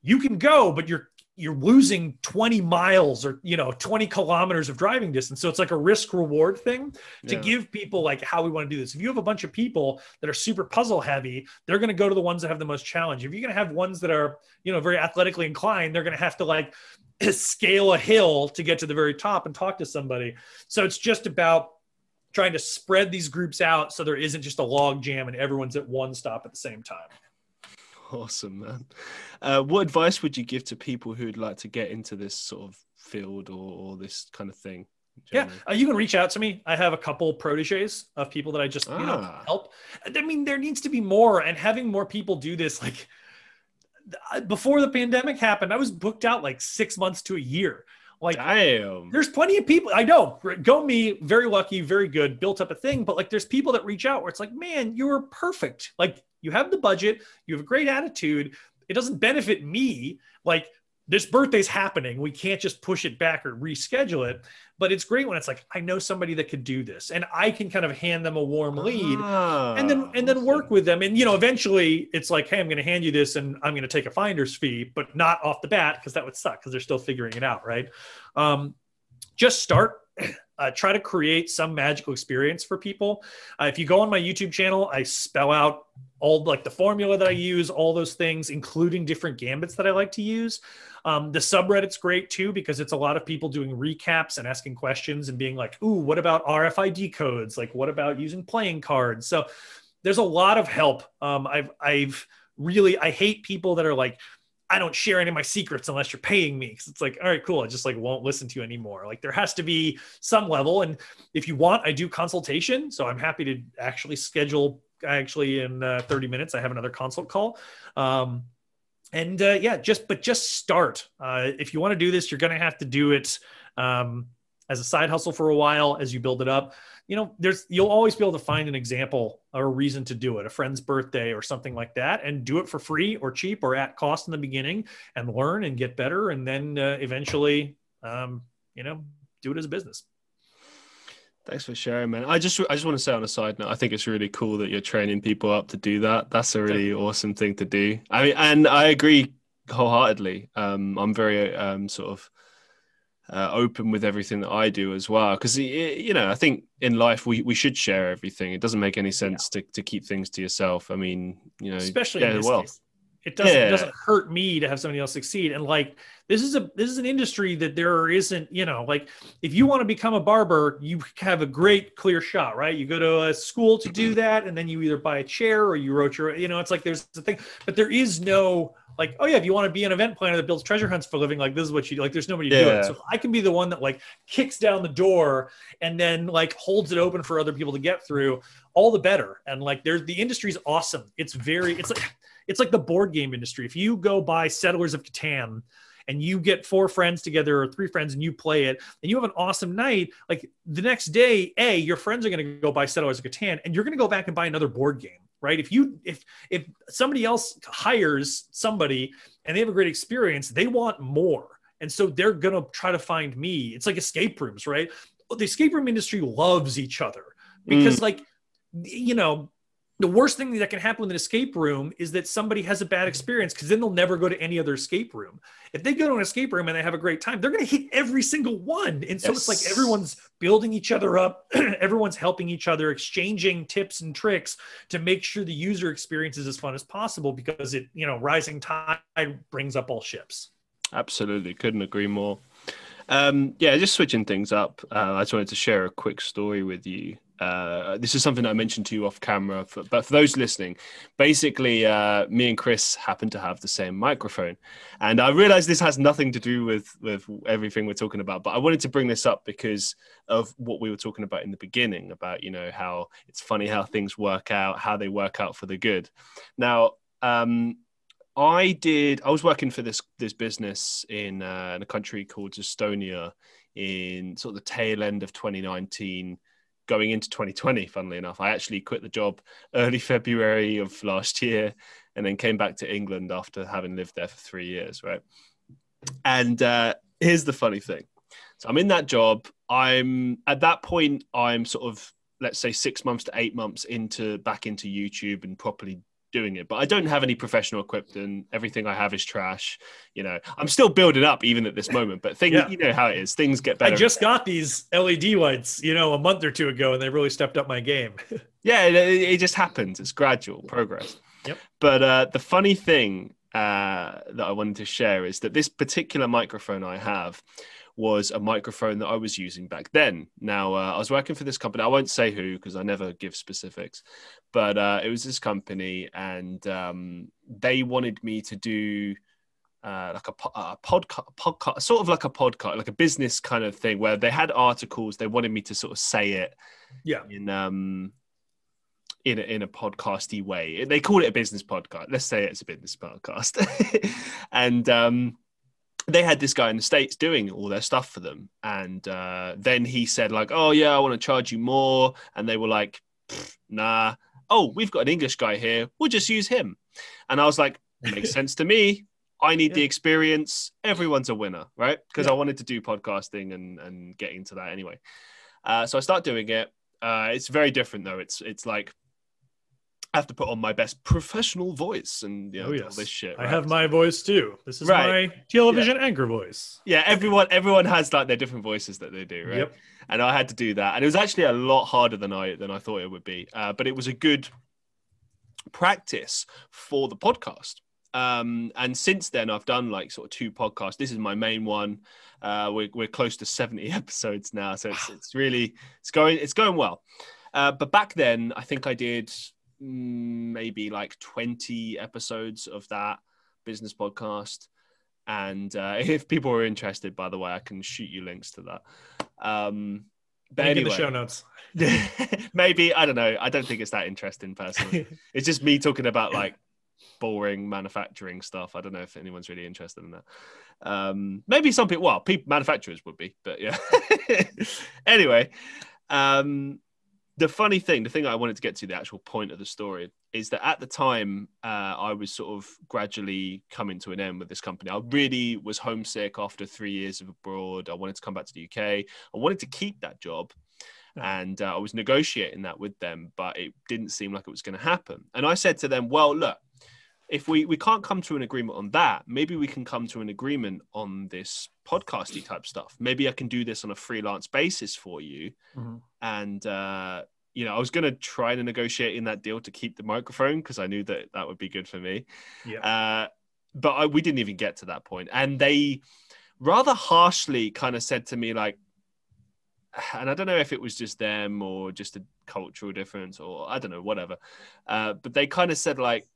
You can go, but you're losing 20 miles or, you know, 20 kilometers of driving distance. So it's like a risk reward thing to give people like how we want to do this. If you have a bunch of people that are super puzzle heavy, they're going to go to the ones that have the most challenge. If you're going to have ones that are, you know, very athletically inclined, they're going to have to like scale a hill to get to the very top and talk to somebody. So it's just about trying to spread these groups out so there isn't just a log jam and everyone's at one stop at the same time. Awesome, man. What advice would you give to people who would like to get into this sort of field or this kind of thing? Generally? Yeah, you can reach out to me. I have a couple proteges of people that I just you know, help. I mean, there needs to be more, and having more people do this. Like before the pandemic happened, I was booked out like 6 months to a year. Like, damn. There's plenty of people. I know, GoMe, very lucky, very good, built up a thing. But like, there's people that reach out where it's like, man, you were perfect. Like, you have the budget, you have a great attitude. It doesn't benefit me. Like, this birthday's happening. We can't just push it back or reschedule it. But it's great when it's like, I know somebody that could do this, and I can kind of hand them a warm lead and then work with them. And, you know, eventually it's like, hey, I'm going to hand you this and I'm going to take a finder's fee, but not off the bat, because that would suck because they're still figuring it out. Right. Just start. Try to create some magical experience for people. If you go on my YouTube channel, I spell out all like the formula that I use, all those things, including different gambits that I like to use. The subreddit's great too, because it's a lot of people doing recaps and asking questions and being like, ooh, what about RFID codes? Like, what about using playing cards? So there's a lot of help. I hate people that are like, I don't share any of my secrets unless you're paying me. Cause it's like, all right, cool. I just like won't listen to you anymore. Like, there has to be some level. And if you want, I do consultation. So I'm happy to actually schedule in 30 minutes, I have another consult call. Just start. If you want to do this, you're going to have to do it as a side hustle for a while, as you build it up. You know, you'll always be able to find an example or a reason to do it, a friend's birthday or something like that, and do it for free or cheap or at cost in the beginning and learn and get better. And then eventually, you know, do it as a business. Thanks for sharing, man. I just want to say on a side note, I think it's really cool that you're training people up to do that. That's a really awesome thing to do. I mean, and I agree wholeheartedly. I'm very open with everything that I do as well, because, you know, I think in life we should share everything. It doesn't make any sense to keep things to yourself. I mean, you know, especially in this case. It doesn't hurt me to have somebody else succeed. And like, this is an industry that there isn't, you know, like if you want to become a barber, you have a great clear shot, right? You go to a school to do that. And then you either buy a chair or you wrote your, you know, it's like, there's a thing, but there is no like, oh yeah, if you want to be an event planner that builds treasure hunts for a living, like this is what you do. Like, there's nobody doing. So if I can be the one that like kicks down the door and then like holds it open for other people to get through, all the better. And like, there's the industry's awesome. It's like the board game industry. If you go buy Settlers of Catan and you get four friends together or three friends and you play it and you have an awesome night, like the next day, your friends are going to go buy Settlers of Catan and you're going to go back and buy another board game, right? If somebody else hires somebody and they have a great experience, they want more. And so they're going to try to find me. It's like escape rooms, right? The escape room industry loves each other because like, you know, the worst thing that can happen with an escape room is that somebody has a bad experience because then they'll never go to any other escape room. If they go to an escape room and they have a great time, they're going to hit every single one. And so it's like everyone's building each other up. Everyone's helping each other, exchanging tips and tricks to make sure the user experience is as fun as possible because it, you know, rising tide brings up all ships. Absolutely. Couldn't agree more. Just switching things up. I just wanted to share a quick story with you. This is something that I mentioned to you off camera, but for those listening, basically me and Chris happen to have the same microphone. And I realize this has nothing to do with everything we're talking about, but I wanted to bring this up because of what we were talking about in the beginning about, you know, how it's funny how things work out, how they work out for the good. Now, I was working for this business in a country called Estonia in sort of the tail end of 2019, going into 2020, funnily enough. I actually quit the job early February of last year and then came back to England after having lived there for 3 years, right? And here's the funny thing. So I'm in that job. I'm sort of, let's say 6 months to 8 months back into YouTube and properly doing it, but I don't have any professional equipment. Everything I have is trash. You know, I'm still building up even at this moment, but things, you know how it is, things get better. I just got these LED lights, you know, a month or two ago, and they really stepped up my game. Yeah, it just happens. It's gradual progress. Yep. But the funny thing that I wanted to share is that this particular microphone I have was a microphone that I was using back then. Now, I was working for this company. I won't say who, because I never give specifics, but it was this company, and they wanted me to do like a podcast, sort of like a podcast, like a business kind of thing where they had articles. They wanted me to sort of say it in a podcasty way. They call it a business podcast. Let's say it's a business podcast. And, they had this guy in the States doing all their stuff for them. And then he said like, oh yeah, I want to charge you more. And they were like, nah, oh, we've got an English guy here. We'll just use him. And I was like, makes sense to me. I need the experience. Everyone's a winner, right? Because I wanted to do podcasting and get into that anyway. So I start doing it. It's very different though. It's like, I have to put on my best professional voice and all this shit. Right? I have my voice too. This is my television anchor voice. Yeah, everyone has like their different voices that they do, right? Yep. And I had to do that, and it was actually a lot harder than I thought it would be. But it was a good practice for the podcast. And since then, I've done like sort of two podcasts. This is my main one. We're close to 70 episodes now, so it's really it's going well. But back then, I think I did maybe like 20 episodes of that business podcast. And if people are interested, by the way, I can shoot you links to that. But anyway, in the show notes. Maybe, I don't know. I don't think it's that interesting personally. It's just me talking about like boring manufacturing stuff. I don't know if anyone's really interested in that. Maybe some people, manufacturers would be, but yeah. Anyway, the funny thing, the thing I wanted to get to, the actual point of the story, is that at the time I was sort of gradually coming to an end with this company. I really was homesick after 3 years abroad. I wanted to come back to the UK. I wanted to keep that job. And I was negotiating that with them, but it didn't seem like it was going to happen. And I said to them, well, look, if we can't come to an agreement on that, maybe we can come to an agreement on this podcasty type stuff. Maybe I can do this on a freelance basis for you. Mm-hmm. And you know, I was going to try to negotiate in that deal to keep the microphone because I knew that that would be good for me. Yeah. But we didn't even get to that point. And they rather harshly kind of said to me, like, and I don't know if it was just them or just a cultural difference or I don't know, whatever. But they kind of said like,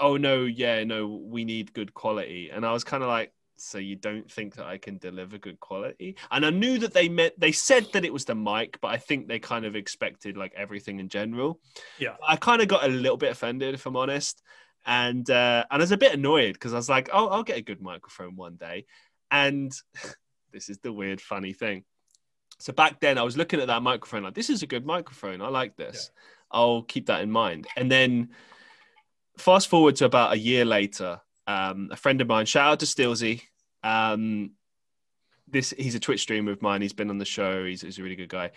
oh no, yeah, no, we need good quality. And I was kind of like, so you don't think that I can deliver good quality? And I knew that they meant, they said that it was the mic, but I think they kind of expected like everything in general. Yeah. I kind of got a little bit offended, if I'm honest. And I was a bit annoyed because I was like, oh, I'll get a good microphone one day. And this is the weird, funny thing. So back then I was looking at that microphone, like, this is a good microphone. I like this. Yeah. I'll keep that in mind. And then fast forward to about a year later, a friend of mine, shout out to Steelsy. He's a Twitch streamer of mine. He's been on the show. He's a really good guy.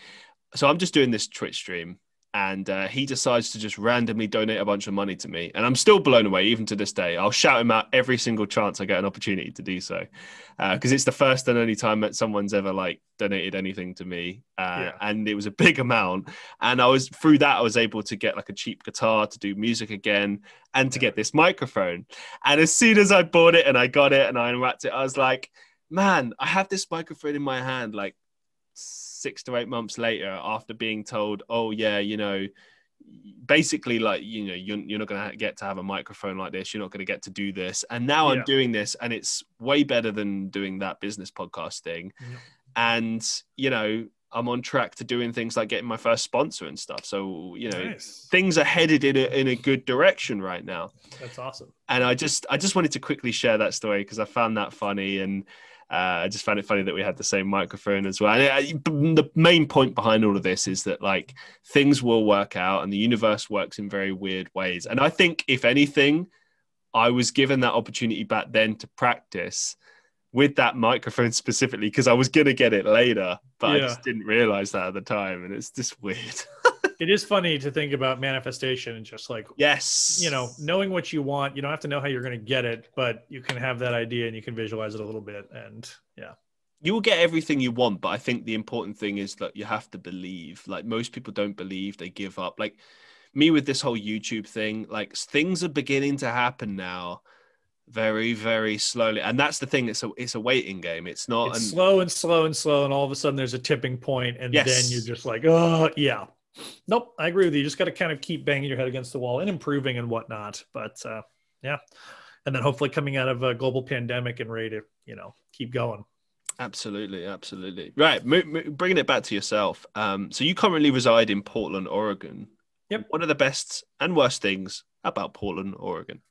So I'm just doing this Twitch stream and he decides to just randomly donate a bunch of money to me. And I'm still blown away, even to this day. I'll shout him out every single chance I get an opportunity to do so. Because it's the first and only time that someone's ever like donated anything to me. And it was a big amount. And I was able to get like a cheap guitar to do music again and to get this microphone. And as soon as I bought it and I got it and I unwrapped it, I was like, man, I have this microphone in my hand like 6 to 8 months later after being told, oh yeah, you know, basically like, you know, you're not going to get to have a microphone like this. You're not going to get to do this. And now I'm doing this and it's way better than doing that business podcast thing. Yeah. And, you know, I'm on track to doing things like getting my first sponsor and stuff. So, you know, Things are headed in a good direction right now. That's awesome. And I just wanted to quickly share that story because I found that funny. And I just found it funny that we had the same microphone as well. And the main point behind all of this is that like things will work out and the universe works in very weird ways. And I think if anything, I was given that opportunity back then to practice with that microphone specifically because I was going to get it later, but I just didn't realize that at the time. And it's just weird. It is funny to think about manifestation and just like, yes, you know, knowing what you want. You don't have to know how you're going to get it, but you can have that idea and you can visualize it a little bit. And you will get everything you want. But I think the important thing is that you have to believe. Like most people don't believe, they give up. Like me with this whole YouTube thing, like things are beginning to happen now. Very, very slowly. And that's the thing. It's a waiting game. It's not slow and slow and slow. And all of a sudden there's a tipping point. And then you're just like, oh yeah. Nope, I agree with you. You just got to kind of keep banging your head against the wall and improving and whatnot. But and then hopefully coming out of a global pandemic and ready to, you know, keep going. Absolutely, absolutely. Right, bringing it back to yourself. So you currently reside in Portland, Oregon. Yep. What are the best and worst things about Portland, Oregon?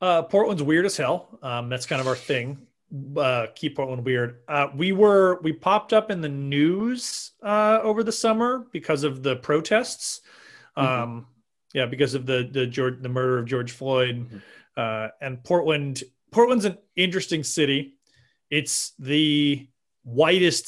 Portland's weird as hell. That's kind of our thing. Keep Portland weird. We popped up in the news over the summer because of the protests. Because of the murder of George Floyd. Mm-hmm. And Portland's an interesting city. It's the whitest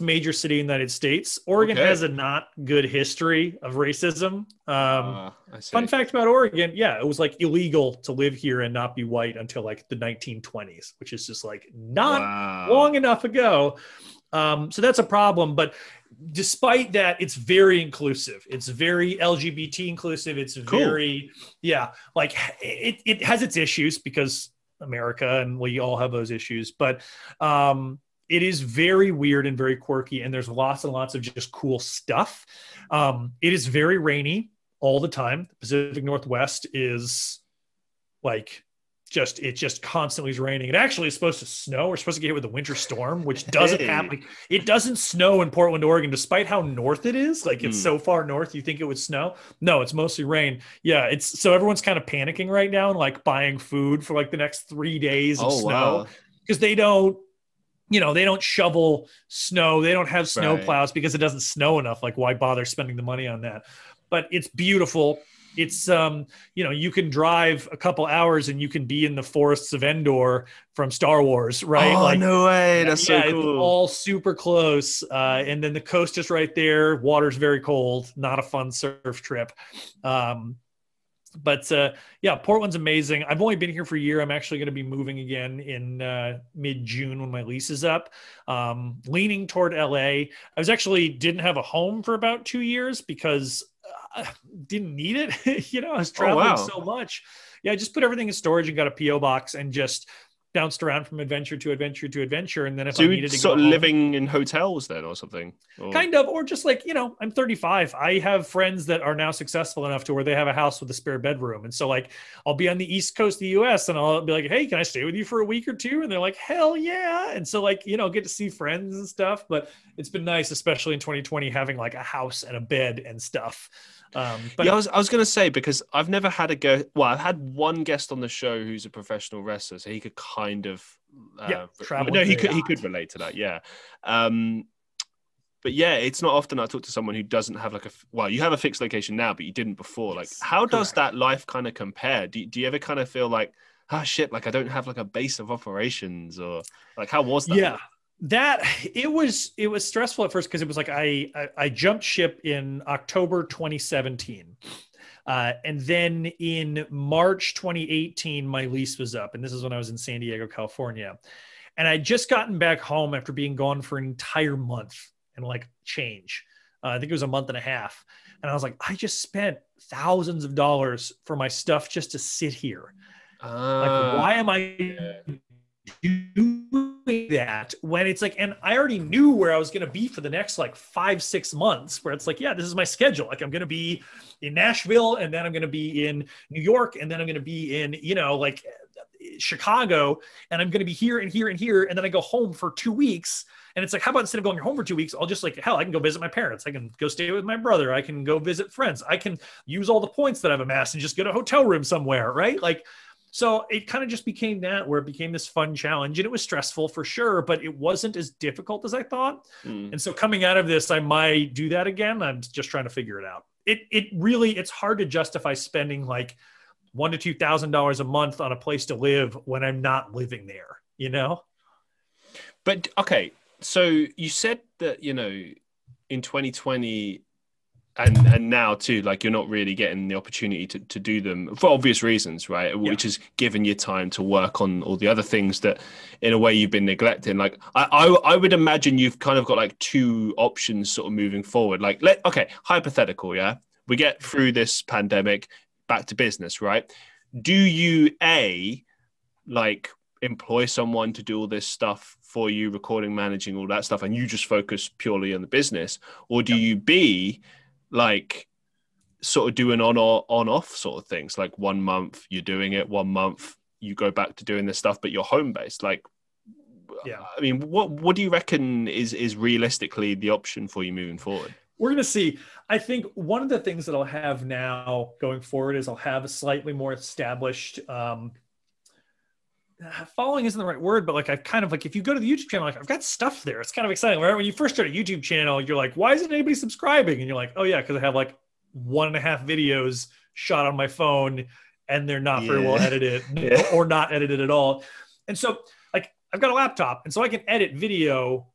major city in the United States. Oregon has a not good history of racism. Fun fact about Oregon. Yeah. It was like illegal to live here and not be white until like the 1920s, which is just like not long enough ago. So that's a problem, but despite that, it's very inclusive. It's very LGBT inclusive. It's like it has its issues because America and we all have those issues, but it is very weird and very quirky, and there's lots and lots of just cool stuff. It is very rainy all the time. The Pacific Northwest is like just constantly is raining. It actually is supposed to snow. We're supposed to get hit with a winter storm, which doesn't happen. It doesn't snow in Portland, Oregon, despite how north it is. Like it's so far north, you think it would snow. No, it's mostly rain. Yeah. It's so everyone's kind of panicking right now and like buying food for like the next 3 days of snow because they don't shovel snow. They don't have snow plows because it doesn't snow enough. Like why bother spending the money on that? But it's beautiful. It's, you can drive a couple hours and you can be in the forests of Endor from Star Wars, right? Oh, like, no way. That's so cool. It's all super close. And then the coast is right there. Water's very cold. Not a fun surf trip. But yeah, Portland's amazing. I've only been here for a year. I'm actually going to be moving again in mid-June when my lease is up, leaning toward LA. I was actually didn't have a home for about 2 years because I didn't need it. You know, I was traveling so much. Yeah, I just put everything in storage and got a P.O. box and just bounced around from adventure to adventure to adventure. And then if I needed to go living in hotels then or something, or... kind of, or just like, you know, I'm 35. I have friends that are now successful enough to where they have a house with a spare bedroom. And so like, I'll be on the East Coast of the US and I'll be like, hey, can I stay with you for a week or two? And they're like, hell yeah. And so like, you know, get to see friends and stuff, but it's been nice, especially in 2020, having like a house and a bed and stuff. But yeah, I was going to say, because I've never had a go. Well, I've had one guest on the show who's a professional wrestler, so he could kind of travel. No, he could relate to that. Yeah. But yeah, it's not often I talk to someone who doesn't have like a, well, you have a fixed location now, but you didn't before. Yes, like, how does that life kind of compare? Do you ever kind of feel like, ah, shit, like I don't have like a base of operations, or like, how was that? Yeah. That it was stressful at first, because it was like I jumped ship in October 2017, and then in March 2018 my lease was up, and this is when I was in San Diego, California, and I'd just gotten back home after being gone for an entire month and like change. I think it was a month and a half, and I was like, I just spent thousands of dollars for my stuff just to sit here. Like, why am I doing that when it's like, and I already knew where I was going to be for the next like 5-6 months, where it's like, yeah, this is my schedule. Like, I'm going to be in Nashville, and then I'm going to be in New York, and then I'm going to be in, you know, like Chicago, and I'm going to be here and here and here. And then I go home for 2 weeks. And it's like, how about instead of going home for 2 weeks, I'll just like, hell, I can go visit my parents. I can go stay with my brother. I can go visit friends. I can use all the points that I've amassed and just get a hotel room somewhere. Right. Like, so it kind of just became that, where it became this fun challenge, and it was stressful for sure, but it wasn't as difficult as I thought. And so coming out of this, I might do that again. I'm just trying to figure it out. It really, it's hard to justify spending like $1,000 to $2,000 a month on a place to live when I'm not living there, you know? But okay. So you said that, you know, in 2020, and now too, like, you're not really getting the opportunity to do them for obvious reasons, right? Yeah. Which is giving you time to work on all the other things that in a way you've been neglecting. Like I would imagine you've kind of got like two options sort of moving forward. Like, okay, hypothetical, yeah? We get through this pandemic, back to business, right? Do you A, like employ someone to do all this stuff for you, recording, managing, all that stuff, and you just focus purely on the business? Or do you B, like sort of do an on-off sort of things, like 1 month you're doing it, 1 month you go back to doing this stuff, but you're home-based? Like, yeah, I mean, what do you reckon is realistically the option for you moving forward? We're going to see. I think one of the things that I'll have now going forward is I'll have a slightly more established, following isn't the right word, but like, I've kind of like, if you go to the YouTube channel, like I've got stuff there. It's kind of exciting, right? When you first start a YouTube channel, you're like, why isn't anybody subscribing? And you're like, oh yeah, because I have like 1.5 videos shot on my phone, and they're not very well edited or not edited at all. And so like, I've got a laptop, and so I can edit video,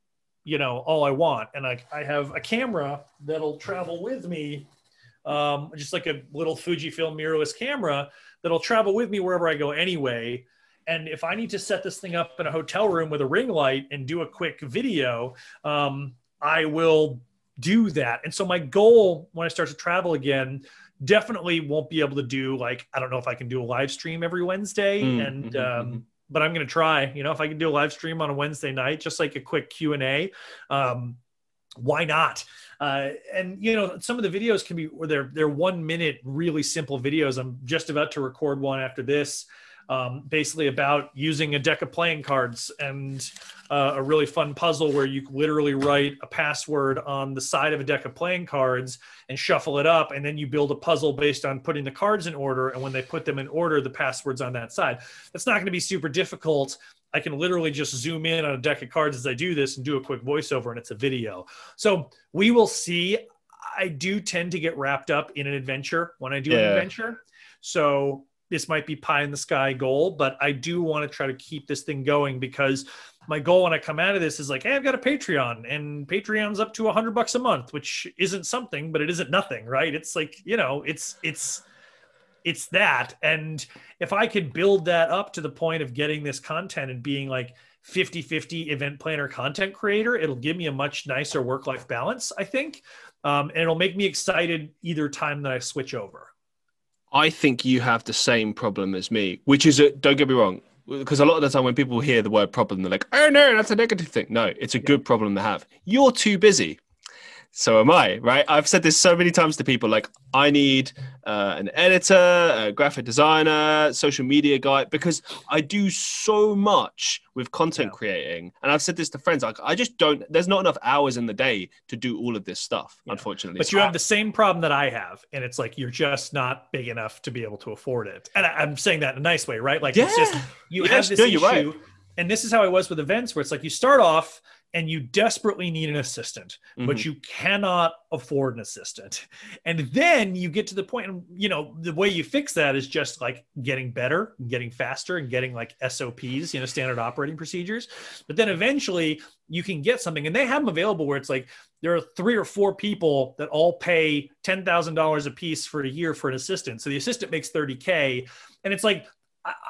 you know, all I want. And I have a camera that'll travel with me, just like a little Fujifilm mirrorless camera that'll travel with me wherever I go anyway. And if I need to set this thing up in a hotel room with a ring light and do a quick video, I will do that. And so my goal when I start to travel again, definitely won't be able to do like, I don't know if I can do a live stream every Wednesday, and but I'm going to try, you know, if I can do a live stream on a Wednesday night, just like a quick Q&A, why not? And you know, some of the videos can be, or they're 1 minute, really simple videos. I'm just about to record one after this, basically about using a deck of playing cards and a really fun puzzle where you literally write a password on the side of a deck of playing cards and shuffle it up. And then you build a puzzle based on putting the cards in order. And when they put them in order, the password's on that side. That's not going to be super difficult. I can literally just zoom in on a deck of cards as I do this and do a quick voiceover, and it's a video. So we will see. I do tend to get wrapped up in an adventure when I do an adventure. So this might be pie in the sky goal, but I do want to try to keep this thing going, because my goal when I come out of this is like, hey, I've got a Patreon, and Patreon's up to $100 a month, which isn't something, but it isn't nothing, right? It's like, you know, it's it's that. And if I could build that up to the point of getting this content and being like 50-50 event planner content creator, it'll give me a much nicer work-life balance, I think. And it'll make me excited either time that I switch over. I think you have the same problem as me, which is, don't get me wrong, because a lot of the time when people hear the word problem, they're like, oh no, that's a negative thing. No, it's a good problem to have. You're too busy. So am I, right? I've said this so many times to people, like, I need an editor, a graphic designer, social media guy, because I do so much with content creating. And I've said this to friends, like, I just don't, there's not enough hours in the day to do all of this stuff, unfortunately. But you have the same problem that I have. And it's like, you're just not big enough to be able to afford it. And I'm saying that in a nice way, right? Like, it's just, you have this issue. Right. And this is how I was with events, where it's like, you start off and you desperately need an assistant, but you cannot afford an assistant. And then you get to the point, and you know, the way you fix that is just like getting better, and getting faster, and getting like SOPs, you know, standard operating procedures. But then eventually you can get something, and they have them available where it's like, there are 3 or 4 people that all pay $10,000 a piece for a year for an assistant. So the assistant makes 30K, and it's like,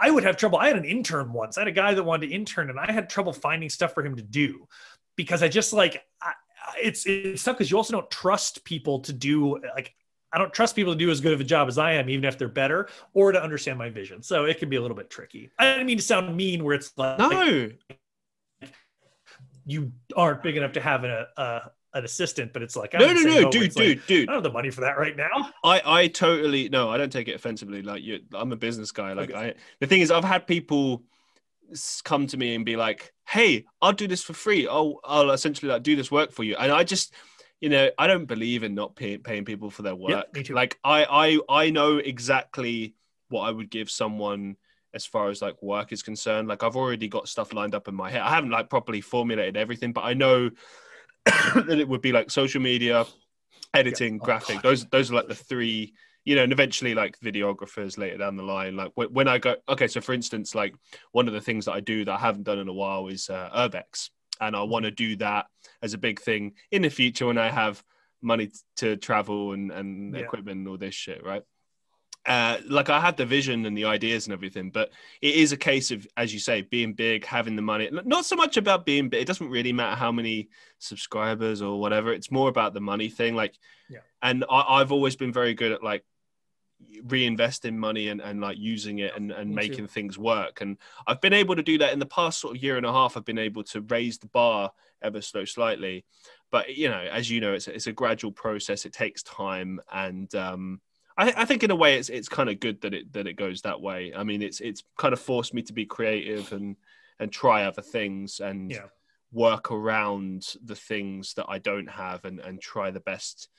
I would have trouble. I had an intern once. I had a guy that wanted to intern, and I had trouble finding stuff for him to do, because I just like, it's tough, because you also don't trust people to do, like, I don't trust people to do as good of a job as I am, even if they're better, or to understand my vision. So it can be a little bit tricky. I didn't mean to sound mean, where it's like, no, you aren't big enough to have an assistant, but it's like, dude, I don't have the money for that right now. I totally, no, I don't take it offensively. Like, you, I'm a business guy. Like, okay. The thing is, I've had people come to me and be like, hey, I'll do this for free. I'll essentially like do this work for you. And I just, you know, I don't believe in not paying people for their work. Yep, me too. Like I know exactly what I would give someone as far as like work is concerned. Like, I've already got stuff lined up in my head. I haven't like properly formulated everything, but I know that it would be like social media, editing, graphic. Those are like the 3, you know, and eventually like videographers later down the line. Like when I go, okay, so for instance, like one of the things that I do that I haven't done in a while is Urbex. And I want to do that as a big thing in the future when I have money to travel and equipment and all this shit, right? Like I had the vision and the ideas and everything, but it is a case of, as you say, being big, having the money. Not so much about being big. It doesn't really matter how many subscribers or whatever. It's more about the money thing. Like, and I've always been very good at like reinvesting money and like using it and making things work. And I've been able to do that in the past sort of year and a half. I've been able to raise the bar ever so slightly, but you know, as you know, it's a gradual process. It takes time. And, I think in a way it's kind of good that it goes that way. I mean, it's kind of forced me to be creative and try other things and work around the things that I don't have and try the best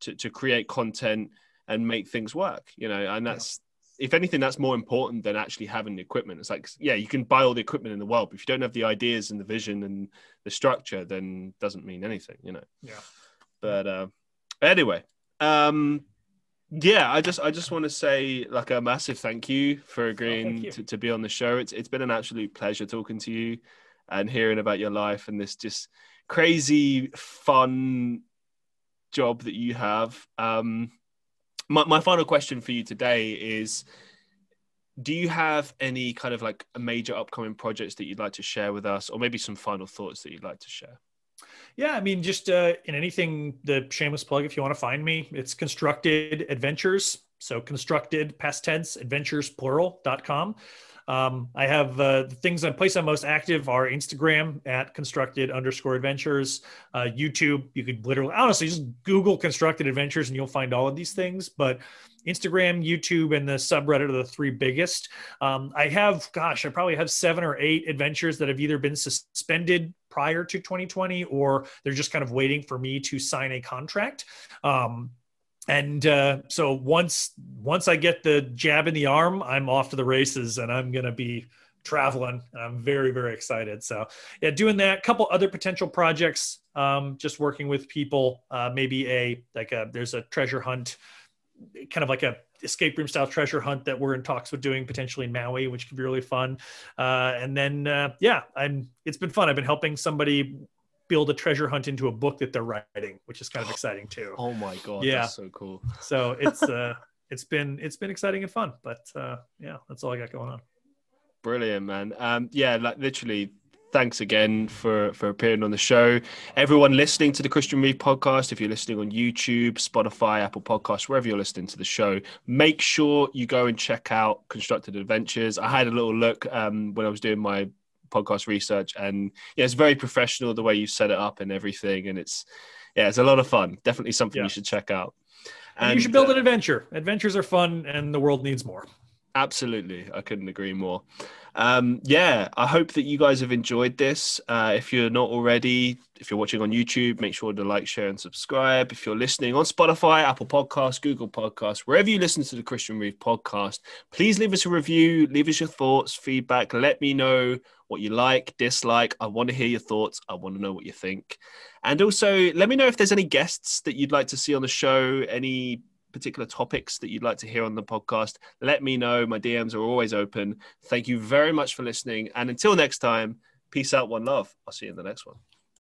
to create content and make things work, you know, and that's, if anything, that's more important than actually having the equipment. It's like, yeah, you can buy all the equipment in the world, but if you don't have the ideas and the vision and the structure, then it doesn't mean anything, you know? Yeah. But anyway, yeah, I just want to say like a massive thank you for agreeing to be on the show. It's been an absolute pleasure talking to you and hearing about your life and this just crazy fun job that you have. My final question for you today is, do you have any kind of like major upcoming projects that you'd like to share with us, or maybe some final thoughts that you'd like to share? Yeah, I mean, just in anything, the shameless plug, if you want to find me, it's Constructed Adventures. So Constructed, past tense, adventures, plural.com. I have the things I'm place I'm most active are Instagram at Constructed_Adventures, YouTube. You could literally, honestly, just Google Constructed Adventures and you'll find all of these things. But Instagram, YouTube, and the subreddit are the 3 biggest. I have, gosh, I probably have 7 or 8 adventures that have either been suspended prior to 2020, or they're just kind of waiting for me to sign a contract. And so once I get the jab in the arm, I'm off to the races and I'm going to be traveling. And I'm very, very excited. So yeah, doing that. A couple other potential projects, just working with people, maybe there's a treasure hunt, kind of like a escape room style treasure hunt that we're in talks with doing potentially in Maui, which could be really fun. And then, it's been fun. I've been helping somebody build a treasure hunt into a book that they're writing, which is kind of exciting too. Oh my God. Yeah. That's so cool. So it's, it's been exciting and fun, but yeah, that's all I got going on. Brilliant, man. Yeah, like literally, thanks again for appearing on the show. Everyone listening to the Christian Reeve podcast, if you're listening on YouTube, Spotify, Apple Podcasts, wherever you're listening to the show, make sure you go and check out Constructed Adventures. I had a little look when I was doing my podcast research, and yeah, it's very professional the way you set it up and everything, and it's a lot of fun. Definitely something you should check out. And you should build an adventure. Adventures are fun, and the world needs more. Absolutely. I couldn't agree more. Yeah, I hope that you guys have enjoyed this. If you're not already, if you're watching on YouTube, make sure to like, share, and subscribe. If you're listening on Spotify, Apple Podcasts, Google Podcasts, wherever you listen to the Christian Reeve podcast, please leave us a review, leave us your thoughts, feedback. Let me know what you like, dislike. I want to hear your thoughts. I want to know what you think. And also, let me know if there's any guests that you'd like to see on the show, any particular topics that you'd like to hear on the podcast. Let me know. My DMs are always open. Thank you very much for listening. And until next time, peace out, one love. I'll see you in the next one.